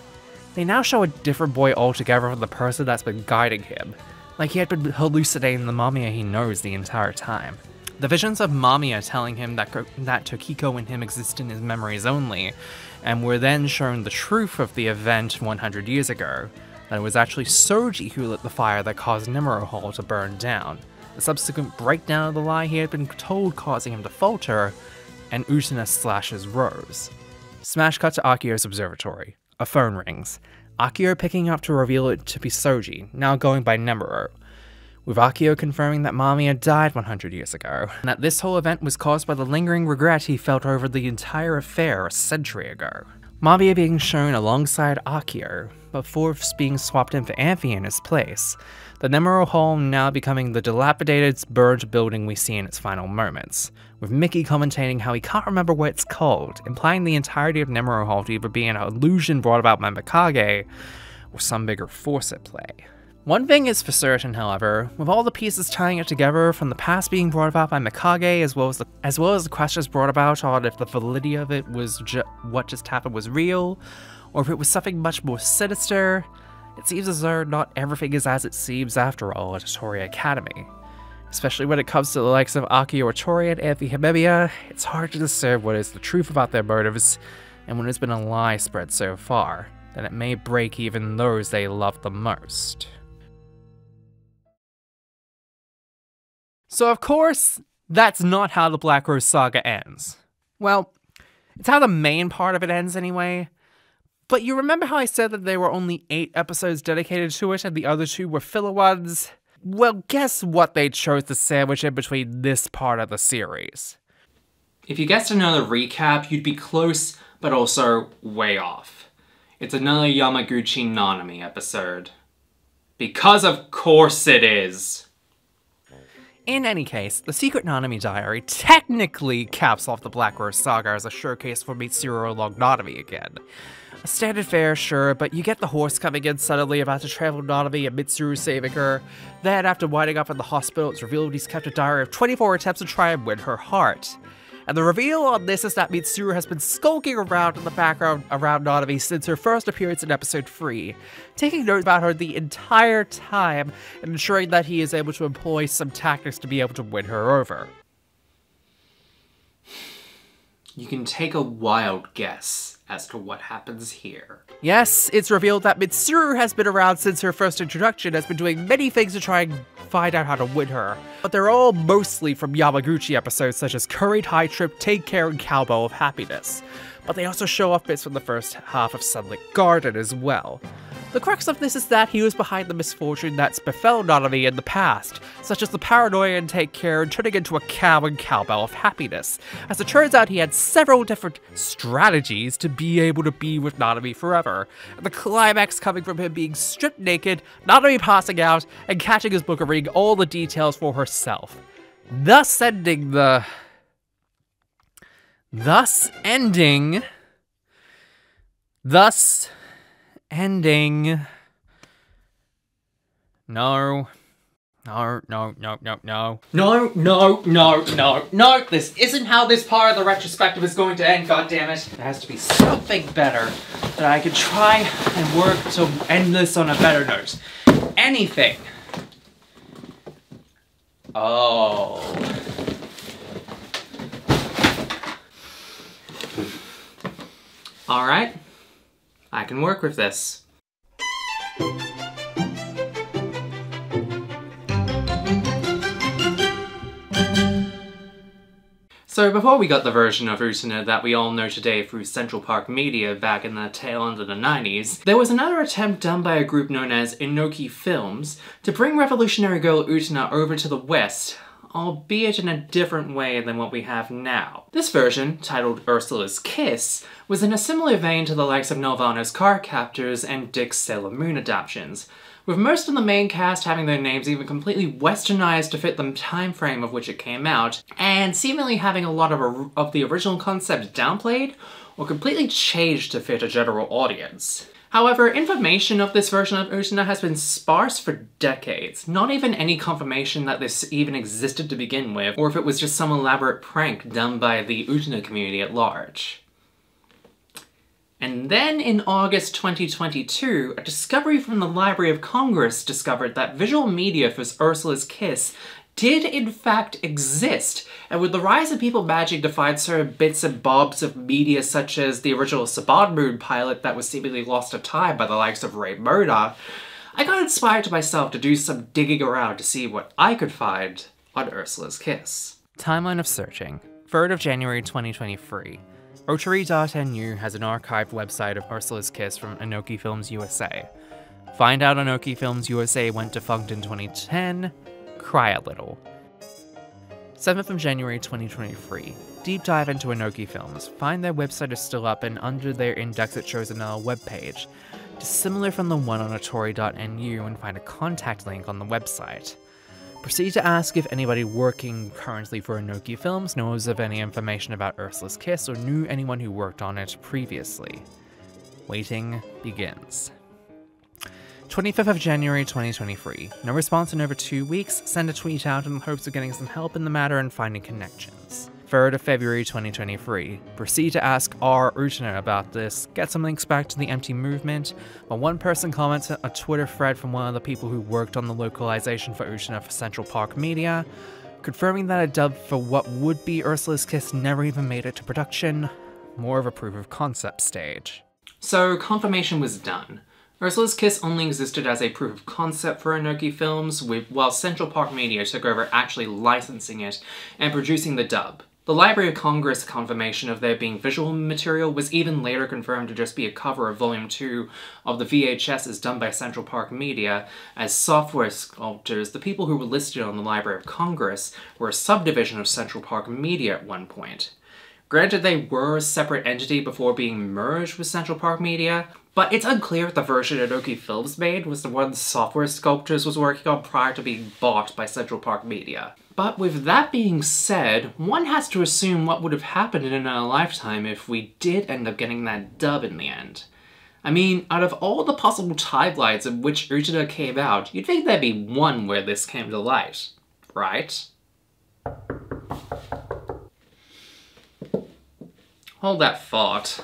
they now show a different boy altogether from the person that's been guiding him, like he had been hallucinating the Mamiya he knows the entire time. The visions of Mamiya telling him that Tokiko and him exist in his memories only, and were then shown the truth of the event 100 years ago. And it was actually Souji who lit the fire that caused Nemuro Hall to burn down, the subsequent breakdown of the lie he had been told causing him to falter, and Utena slashes Rose. Smash cut to Akio's observatory. A phone rings, Akio picking up to reveal it to be Souji, now going by Nemuro, with Akio confirming that Mamiya died 100 years ago, and that this whole event was caused by the lingering regret he felt over the entire affair a century ago. Mamiya being shown alongside Akio, before being swapped in for Anthy in his place, the Nemuro Hall now becoming the dilapidated, burned building we see in its final moments, with Miki commentating how he can't remember what it's called, implying the entirety of Nemuro Hall to either be an illusion brought about by Mikage, or some bigger force at play. One thing is for certain, however, with all the pieces tying it together, from the past being brought about by Mikage, as well as the questions brought about on if the validity of it was what just happened was real, or if it was something much more sinister, it seems as though not everything is as it seems after all at Ohtori Academy. Especially when it comes to the likes of Akio Ohtori and Anthy Himemiya, it's hard to discern what is the truth about their motives, and when it's been a lie spread so far, then it may break even those they love the most. So of course, that's not how the Black Rose Saga ends. Well, it's how the main part of it ends anyway. But you remember how I said that there were only 8 episodes dedicated to it and the other 2 were filler ones? Well, guess what they chose to sandwich in between this part of the series. If you guessed another recap, you'd be close, but also way off. It's another Yamaguchi Nanami episode. Because of course it is! In any case, the Secret Nanami Diary technically caps off the Black Rose Saga as a showcase for Mitsuru along Nanami again. A standard fare, sure, but you get the horse coming in suddenly about to travel Nanami and Mitsuru saving her. Then, after winding up in the hospital, it's revealed he's kept a diary of 24 attempts to try and win her heart. And the reveal on this is that Mitsuru has been skulking around in the background around Nanami since her first appearance in episode 3, taking notes about her the entire time and ensuring that he is able to employ some tactics to be able to win her over. You can take a wild guess as to what happens here. Yes, it's revealed that Mitsuru has been around since her first introduction, has been doing many things to try and find out how to win her. But they're all mostly from Yamaguchi episodes such as Curried High Trip, Take Care, and Cowbell of Happiness. But they also show off bits from the first half of Sunlit Garden as well. The crux of this is that he was behind the misfortune that's befell Nanami in the past, such as the paranoia in Take Care and turning into a cow in Cowbell of Happiness. As it turns out, he had several different strategies to be able to be with Nanami forever, and the climax coming from him being stripped naked, Nanami passing out, and catching his book and reading all the details for herself. No, this isn't how this part of the retrospective is going to end, goddammit. There has to be something better that I can try and work to end this on a better note. Anything. Oh. All right. I can work with this. So before we got the version of Utena that we all know today through Central Park Media back in the tail end of the 90s, there was another attempt done by a group known as Enoki Films to bring Revolutionary Girl Utena over to the West, albeit in a different way than what we have now. This version, titled Ursula's Kiss, was in a similar vein to the likes of Nelvano's Car Captors and Dick's Sailor Moon adaptions, with most of the main cast having their names even completely westernized to fit the time frame of which it came out, and seemingly having a lot of the original concept downplayed or completely changed to fit a general audience. However, information of this version of Utena has been sparse for decades, not even any confirmation that this even existed to begin with, or if it was just some elaborate prank done by the Utena community at large. And then in August 2022, a discovery from the Library of Congress discovered that visual media for Ursula's Kiss did in fact exist, and with the rise of people magic to find certain bits and bobs of media such as the original Saban Moon pilot that was seemingly lost to time by the likes of Ray Murdoch, I got inspired to myself to do some digging around to see what I could find on Ursula's Kiss. Timeline of searching. 3rd of January 2023. Ohtori.nu has an archived website of Ursula's Kiss from Enoki Films USA. Find out Enoki Films USA went defunct in 2010. Cry a little. 7th of January 2023. Deep dive into Enoki Films. Find their website is still up, and under their index it shows another webpage, dissimilar from the one on ohtori.nu, and find a contact link on the website. Proceed to ask if anybody working currently for Enoki Films knows of any information about Ursula's Kiss or knew anyone who worked on it previously. Waiting begins. 25th of January 2023. No response in over 2 weeks. Send a tweet out in the hopes of getting some help in the matter and finding connections. 3rd of February 2023. Proceed to ask R. Utena about this. Get some links back to the empty movement. While one person comments a Twitter thread from one of the people who worked on the localization for Utena for Central Park Media, confirming that a dub for what would be Ursula's Kiss never even made it to production. More of a proof of concept stage. So confirmation was done. Ursula's Kiss only existed as a proof of concept for Enoki Films, while Central Park Media took over actually licensing it and producing the dub. The Library of Congress confirmation of there being visual material was even later confirmed to just be a cover of Volume 2 of the VHS as done by Central Park Media, as software sculptors, the people who were listed on the Library of Congress, were a subdivision of Central Park Media at one point. Granted, they were a separate entity before being merged with Central Park Media, But it's unclear if the version Enoki Films made was the one Software Sculptors was working on prior to being bought by Central Park Media. But with that being said, one has to assume what would have happened in our lifetime if we did end up getting that dub in the end. I mean, out of all the possible timelines in which Utena came out, you'd think there'd be one where this came to light, right? Hold that thought.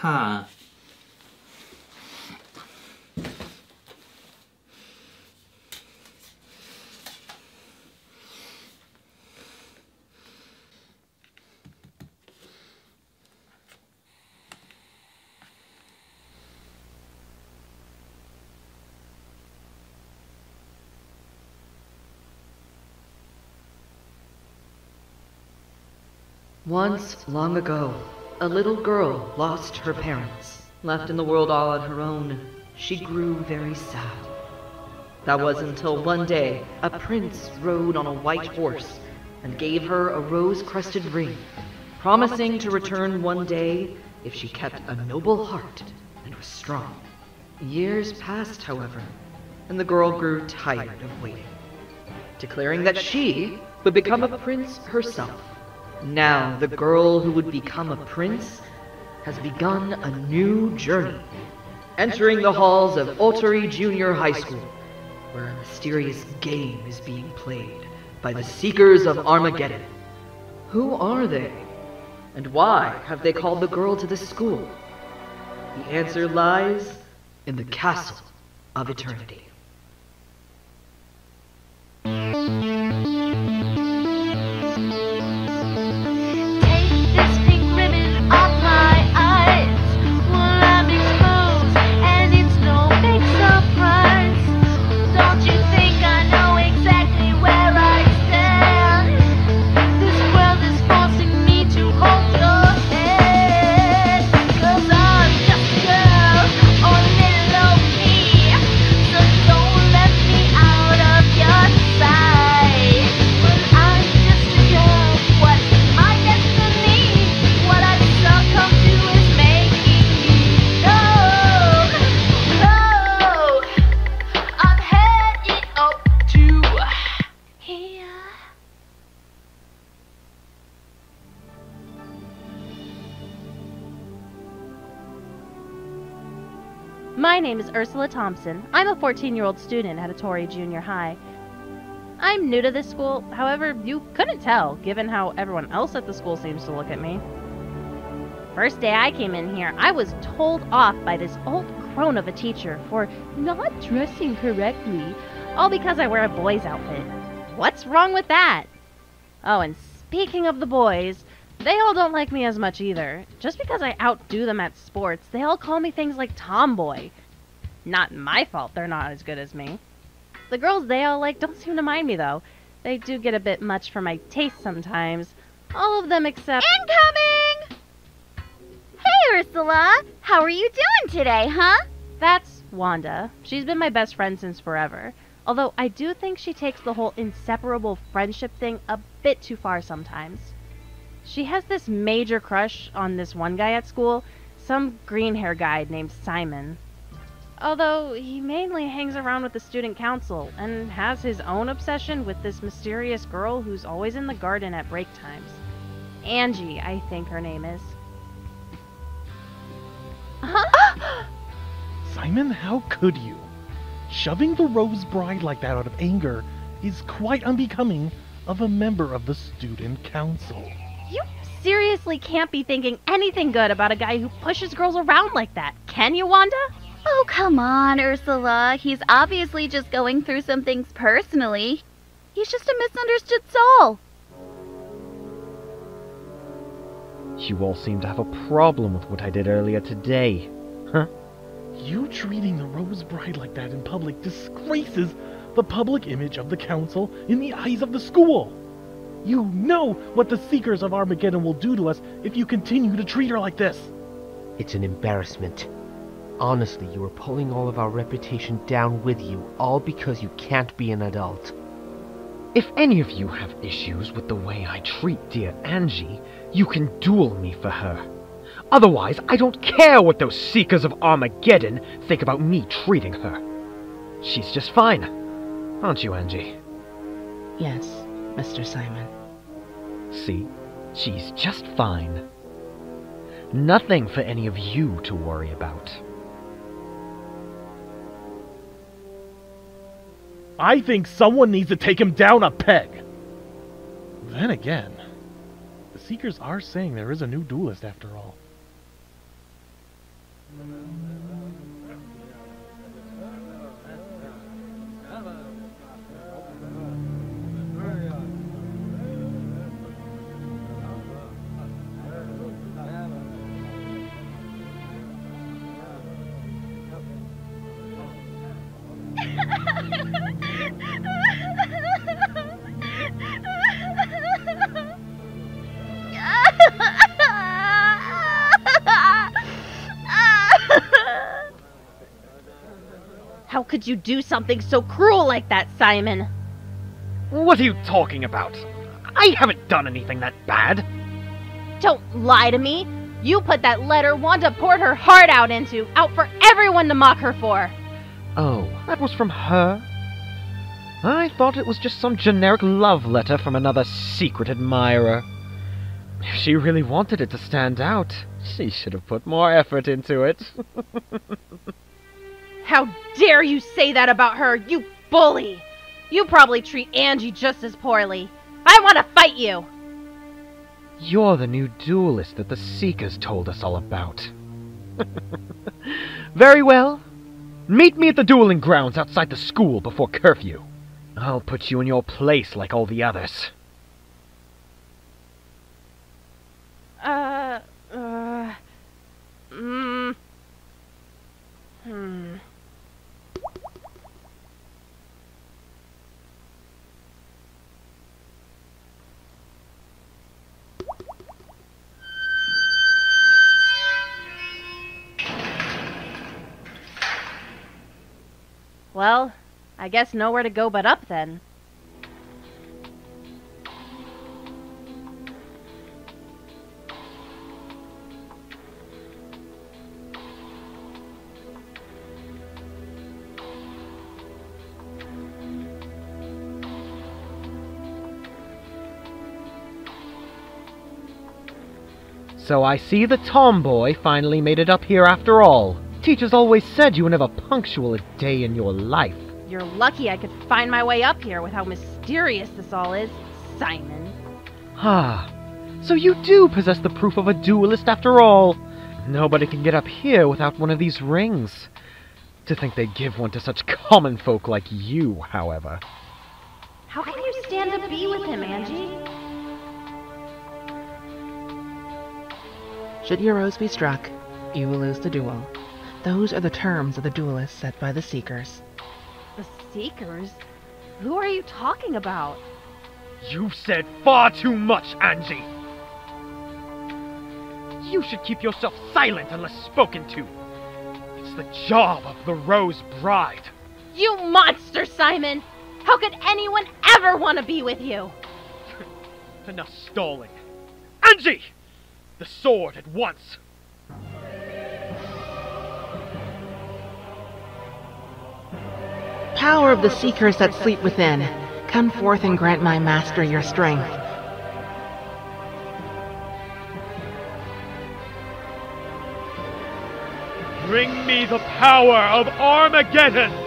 Huh. Once, long ago, a little girl lost her parents, left in the world all on her own. She grew very sad. That was until one day, a prince rode on a white horse and gave her a rose-crested ring, promising to return one day if she kept a noble heart and was strong. Years passed, however, and the girl grew tired of waiting, declaring that she would become a prince herself. Now, the girl who would become a prince has begun a new journey, entering the halls of Ohtori Junior High School, where a mysterious game is being played by the Seekers of Armageddon. Who are they? And why have they called the girl to this school? The answer lies in the Castle of Eternity. My name is Ursula Thompson. I'm a 14-year-old student at Ohtori Junior High. I'm new to this school, however, you couldn't tell, given how everyone else at the school seems to look at me. First day I came in here, I was told off by this old crone of a teacher for not dressing correctly, all because I wear a boy's outfit. What's wrong with that? Oh, and speaking of the boys, they all don't like me as much either. Just because I outdo them at sports, they all call me things like tomboy. Not my fault they're not as good as me. The girls they all like don't seem to mind me though. They do get a bit much for my taste sometimes. All of them except— Incoming! Hey Ursula! How are you doing today, huh? That's Wanda. She's been my best friend since forever. Although I do think she takes the whole inseparable friendship thing a bit too far sometimes. She has this major crush on this one guy at school, some green hair guy named Simon. Although, he mainly hangs around with the student council, and has his own obsession with this mysterious girl who's always in the garden at break times. Angie, I think her name is. Huh? Simon, how could you? Shoving the Rose Bride like that out of anger is quite unbecoming of a member of the student council. You seriously can't be thinking anything good about a guy who pushes girls around like that, can you, Wanda? Oh, come on, Ursula. He's obviously just going through some things personally. He's just a misunderstood soul. You all seem to have a problem with what I did earlier today. Huh? You treating the Rose Bride like that in public disgraces the public image of the Council in the eyes of the school. You know what the Seekers of Armageddon will do to us if you continue to treat her like this. It's an embarrassment. Honestly, you are pulling all of our reputation down with you, all because you can't be an adult. If any of you have issues with the way I treat dear Angie, you can duel me for her. Otherwise, I don't care what those Seekers of Armageddon think about me treating her. She's just fine, aren't you, Angie? Yes, Mr. Simon. See? She's just fine. Nothing for any of you to worry about. I think someone needs to take him down a peg! Then again, the Seekers are saying there is a new duelist after all. How could you do something so cruel like that, Simon? What are you talking about? I haven't done anything that bad. Don't lie to me. You put that letter Wanda poured her heart out into, out for everyone to mock her for. Oh, that was from her? I thought it was just some generic love letter from another secret admirer. If she really wanted it to stand out, she should have put more effort into it. How dare you say that about her, you bully! You probably treat Angie just as poorly. I want to fight you! You're the new duelist that the Seekers told us all about. Very well. Meet me at the dueling grounds outside the school before curfew. I'll put you in your place like all the others. Well, I guess nowhere to go but up, then. So I see the tomboy finally made it up here after all. Teachers always said you were never punctual a day in your life. You're lucky I could find my way up here with how mysterious this all is, Simon. Ah, so you do possess the proof of a duelist after all. Nobody can get up here without one of these rings. To think they'd give one to such common folk like you, however. How can you stand to be with him, Angie? Should your rose be struck, you will lose the duel. Those are the terms of the duelist set by the Seekers. The Seekers? Who are you talking about? You've said far too much, Angie! You should keep yourself silent unless spoken to. It's the job of the Rose Bride. You monster, Simon! How could anyone ever want to be with you? Enough stalling. Angie! The sword at once! Power of the Seekers that sleep within, come forth and grant my master your strength. Bring me the power of Armageddon!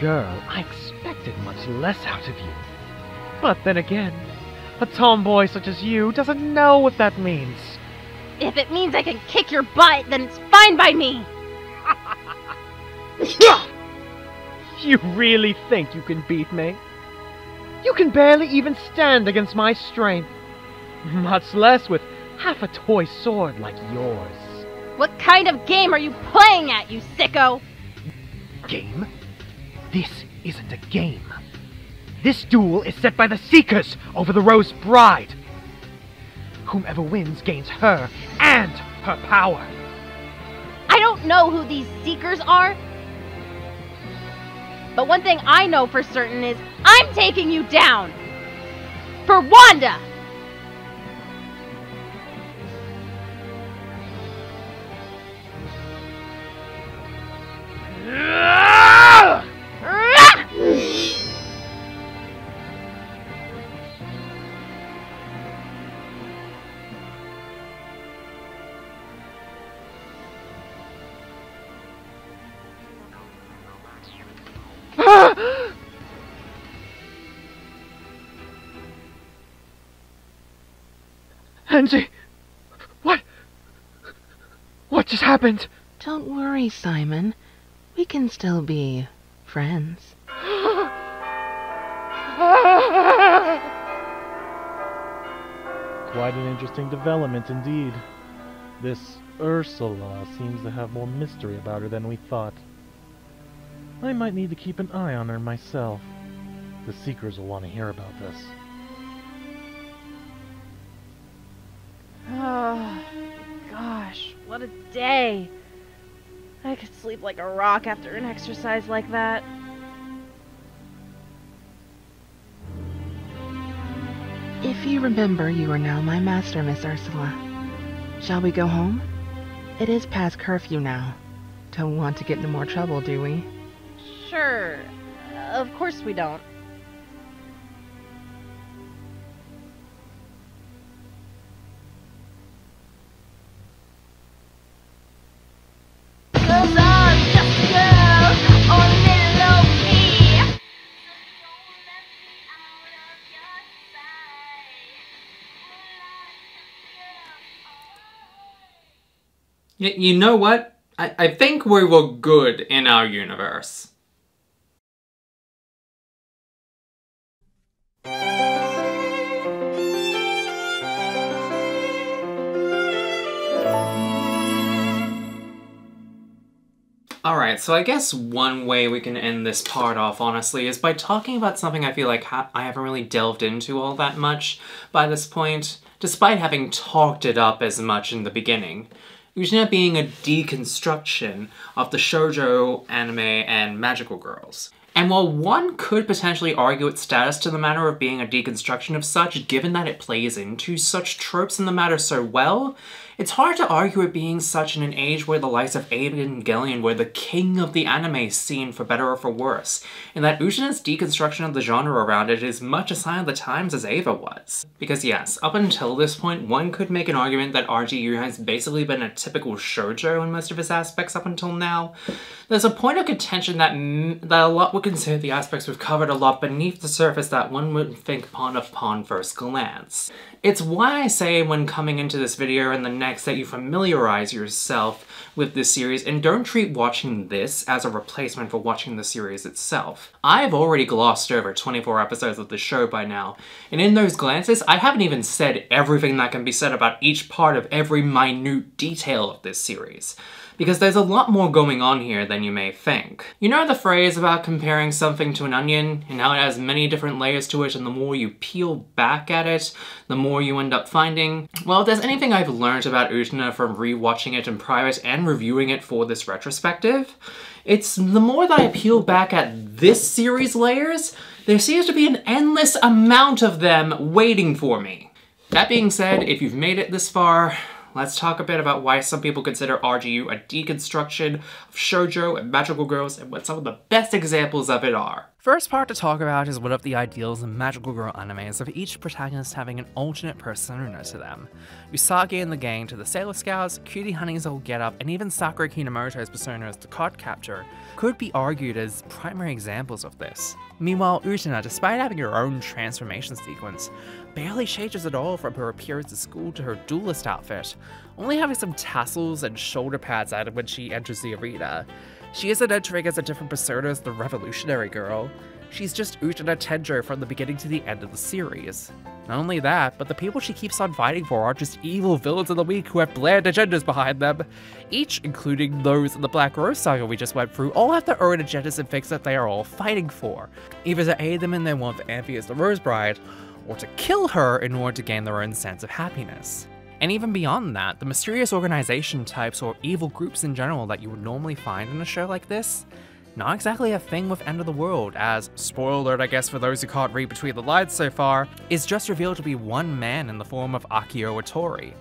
Girl, I expected much less out of you. But then again, A tomboy such as you doesn't know what that means. If it means I can kick your butt, then it's fine by me! You really think you can beat me? You can barely even stand against my strength. Much less with half a toy sword like yours. What kind of game are you playing at, you sicko? Game? This isn't a game. This duel is set by the Seekers over the Rose Bride. Whomever wins gains her and her power. I don't know who these Seekers are. But one thing I know for certain is I'm taking you down. For Wanda! Angie, what just happened? Don't worry, Simon. We can still be friends. Quite an interesting development indeed. This Ursula seems to have more mystery about her than we thought. I might need to keep an eye on her myself. The Seekers will want to hear about this. Oh, gosh, what a day. I could sleep like a rock after an exercise like that. If you remember, you are now my master, Miss Ursula. Shall we go home? It is past curfew now. Don't want to get into more trouble, do we? Sure. Of course we don't. You know what? I think we were good in our universe. Alright, so I guess one way we can end this part off, honestly, is by talking about something I feel like I haven't really delved into all that much by this point, despite having talked it up as much in the beginning. Utena being a deconstruction of the shoujo, anime, and magical girls. And while one could potentially argue its status to the matter of being a deconstruction of such, given that it plays into such tropes in the matter so well, it's hard to argue it being such in an age where the likes of Evangelion were the king of the anime scene for better or for worse, and that Utena's deconstruction of the genre around it is much a sign of the times as Eva was. Because yes, up until this point, one could make an argument that RGU has basically been a typical shoujo in most of its aspects up until now. There's a point of contention that a lot would consider the aspects we've covered a lot beneath the surface that one would think upon first glance. It's why I say when coming into this video and the next that you familiarize yourself with this series and don't treat watching this as a replacement for watching the series itself. I've already glossed over 24 episodes of the show by now, and in those glances I haven't even said everything that can be said about each part of every minute detail of this series. Because there's a lot more going on here than you may think. You know the phrase about comparing something to an onion, and how it has many different layers to it, and the more you peel back at it, the more you end up finding? Well, if there's anything I've learned about Utena from rewatching it in private and reviewing it for this retrospective, it's the more that I peel back at this series' layers, there seems to be an endless amount of them waiting for me. That being said, if you've made it this far, let's talk a bit about why some people consider RGU a deconstruction of shoujo and magical girls and what some of the best examples of it are. First part to talk about is what of the ideals in magical girl animes, of each protagonist having an alternate persona to them. Usagi and the gang to the Sailor Scouts, Cutie Honey's old getup, and even Sakura Kinomoto's persona as the cod captor could be argued as primary examples of this. Meanwhile, Utena, despite having her own transformation sequence, barely changes at all from her appearance at school to her duelist outfit, only having some tassels and shoulder pads added when she enters the arena. She isn't entering as a different persona as the Revolutionary Girl. She's just Utena Tenjo from the beginning to the end of the series. Not only that, but the people she keeps on fighting for are just evil villains of the week who have bland agendas behind them. Each, including those in the Black Rose Saga we just went through, all have their own agendas and things that they are all fighting for, either to aid them in their want for Anthy as the Rose Bride, or to kill her in order to gain their own sense of happiness. And even beyond that, the mysterious organization types or evil groups in general that you would normally find in a show like this, not exactly a thing with End of the World, as, spoiler alert I guess for those who can't read between the lines so far, is just revealed to be one man in the form of Akio Ohtori.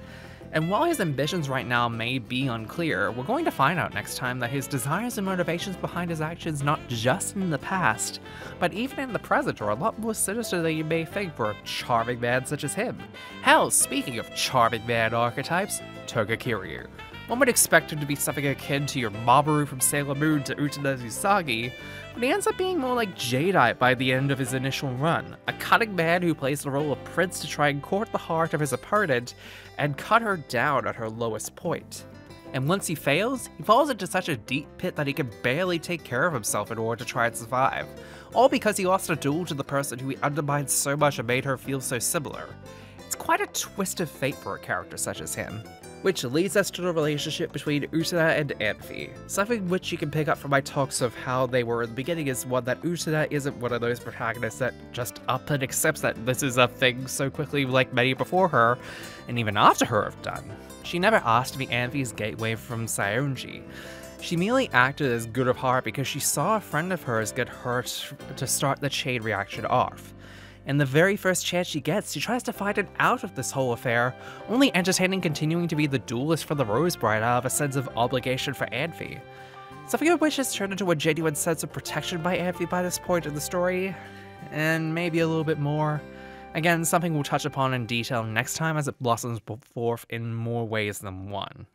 And while his ambitions right now may be unclear, we're going to find out next time that his desires and motivations behind his actions not just in the past, but even in the present are a lot more sinister than you may think for a charming man such as him. Hell, speaking of charming man archetypes, Touga Kiryuu. One would expect him to be something akin to your Mamoru from Sailor Moon to Utena's Usagi, but he ends up being more like Jadeite by the end of his initial run, a cunning man who plays the role of prince to try and court the heart of his opponent and cut her down at her lowest point. And once he fails, he falls into such a deep pit that he can barely take care of himself in order to try and survive, all because he lost a duel to the person who he undermined so much and made her feel so similar. It's quite a twist of fate for a character such as him. Which leads us to the relationship between Utena and Anthy, something which you can pick up from my talks of how they were in the beginning is one that Utena isn't one of those protagonists that just up and accepts that this is a thing so quickly like many before her, and even after her have done. She never asked to be Anthy's gateway from Saionji. She merely acted as good of heart because she saw a friend of hers get hurt to start the chain reaction off. And the very first chance she gets, she tries to fight it out of this whole affair, only entertaining continuing to be the duelist for the Rose Bride out of a sense of obligation for Anthy. Something which has turned into a genuine sense of protection by Anthy by this point in the story, and maybe a little bit more. Again, something we'll touch upon in detail next time as it blossoms forth in more ways than one.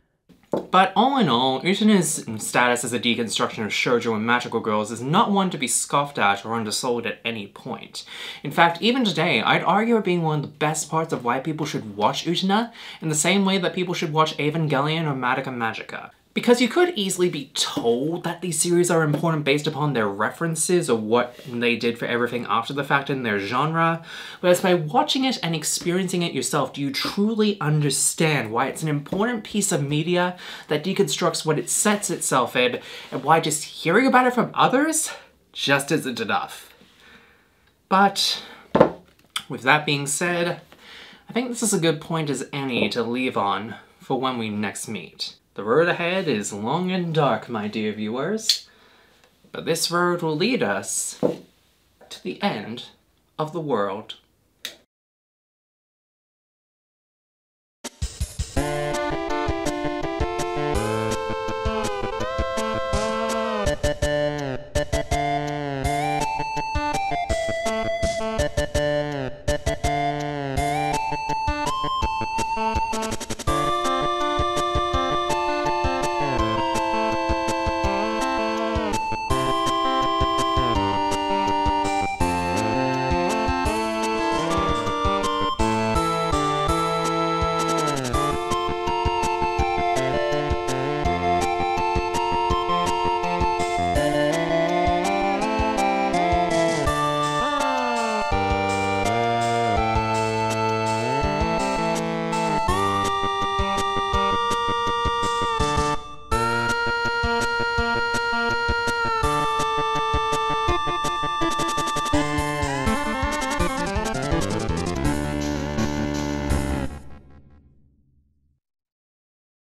But all in all, Utena's status as a deconstruction of shoujo and magical girls is not one to be scoffed at or undersold at any point. In fact, even today, I'd argue it being one of the best parts of why people should watch Utena, in the same way that people should watch Evangelion or Madoka Magica. Because you could easily be told that these series are important based upon their references or what they did for everything after the fact in their genre, but it's by watching it and experiencing it yourself do you truly understand why it's an important piece of media that deconstructs what it sets itself in, and why just hearing about it from others just isn't enough. But with that being said, I think this is a good point as any to leave on for when we next meet. The road ahead is long and dark, my dear viewers, but this road will lead us to the end of the world.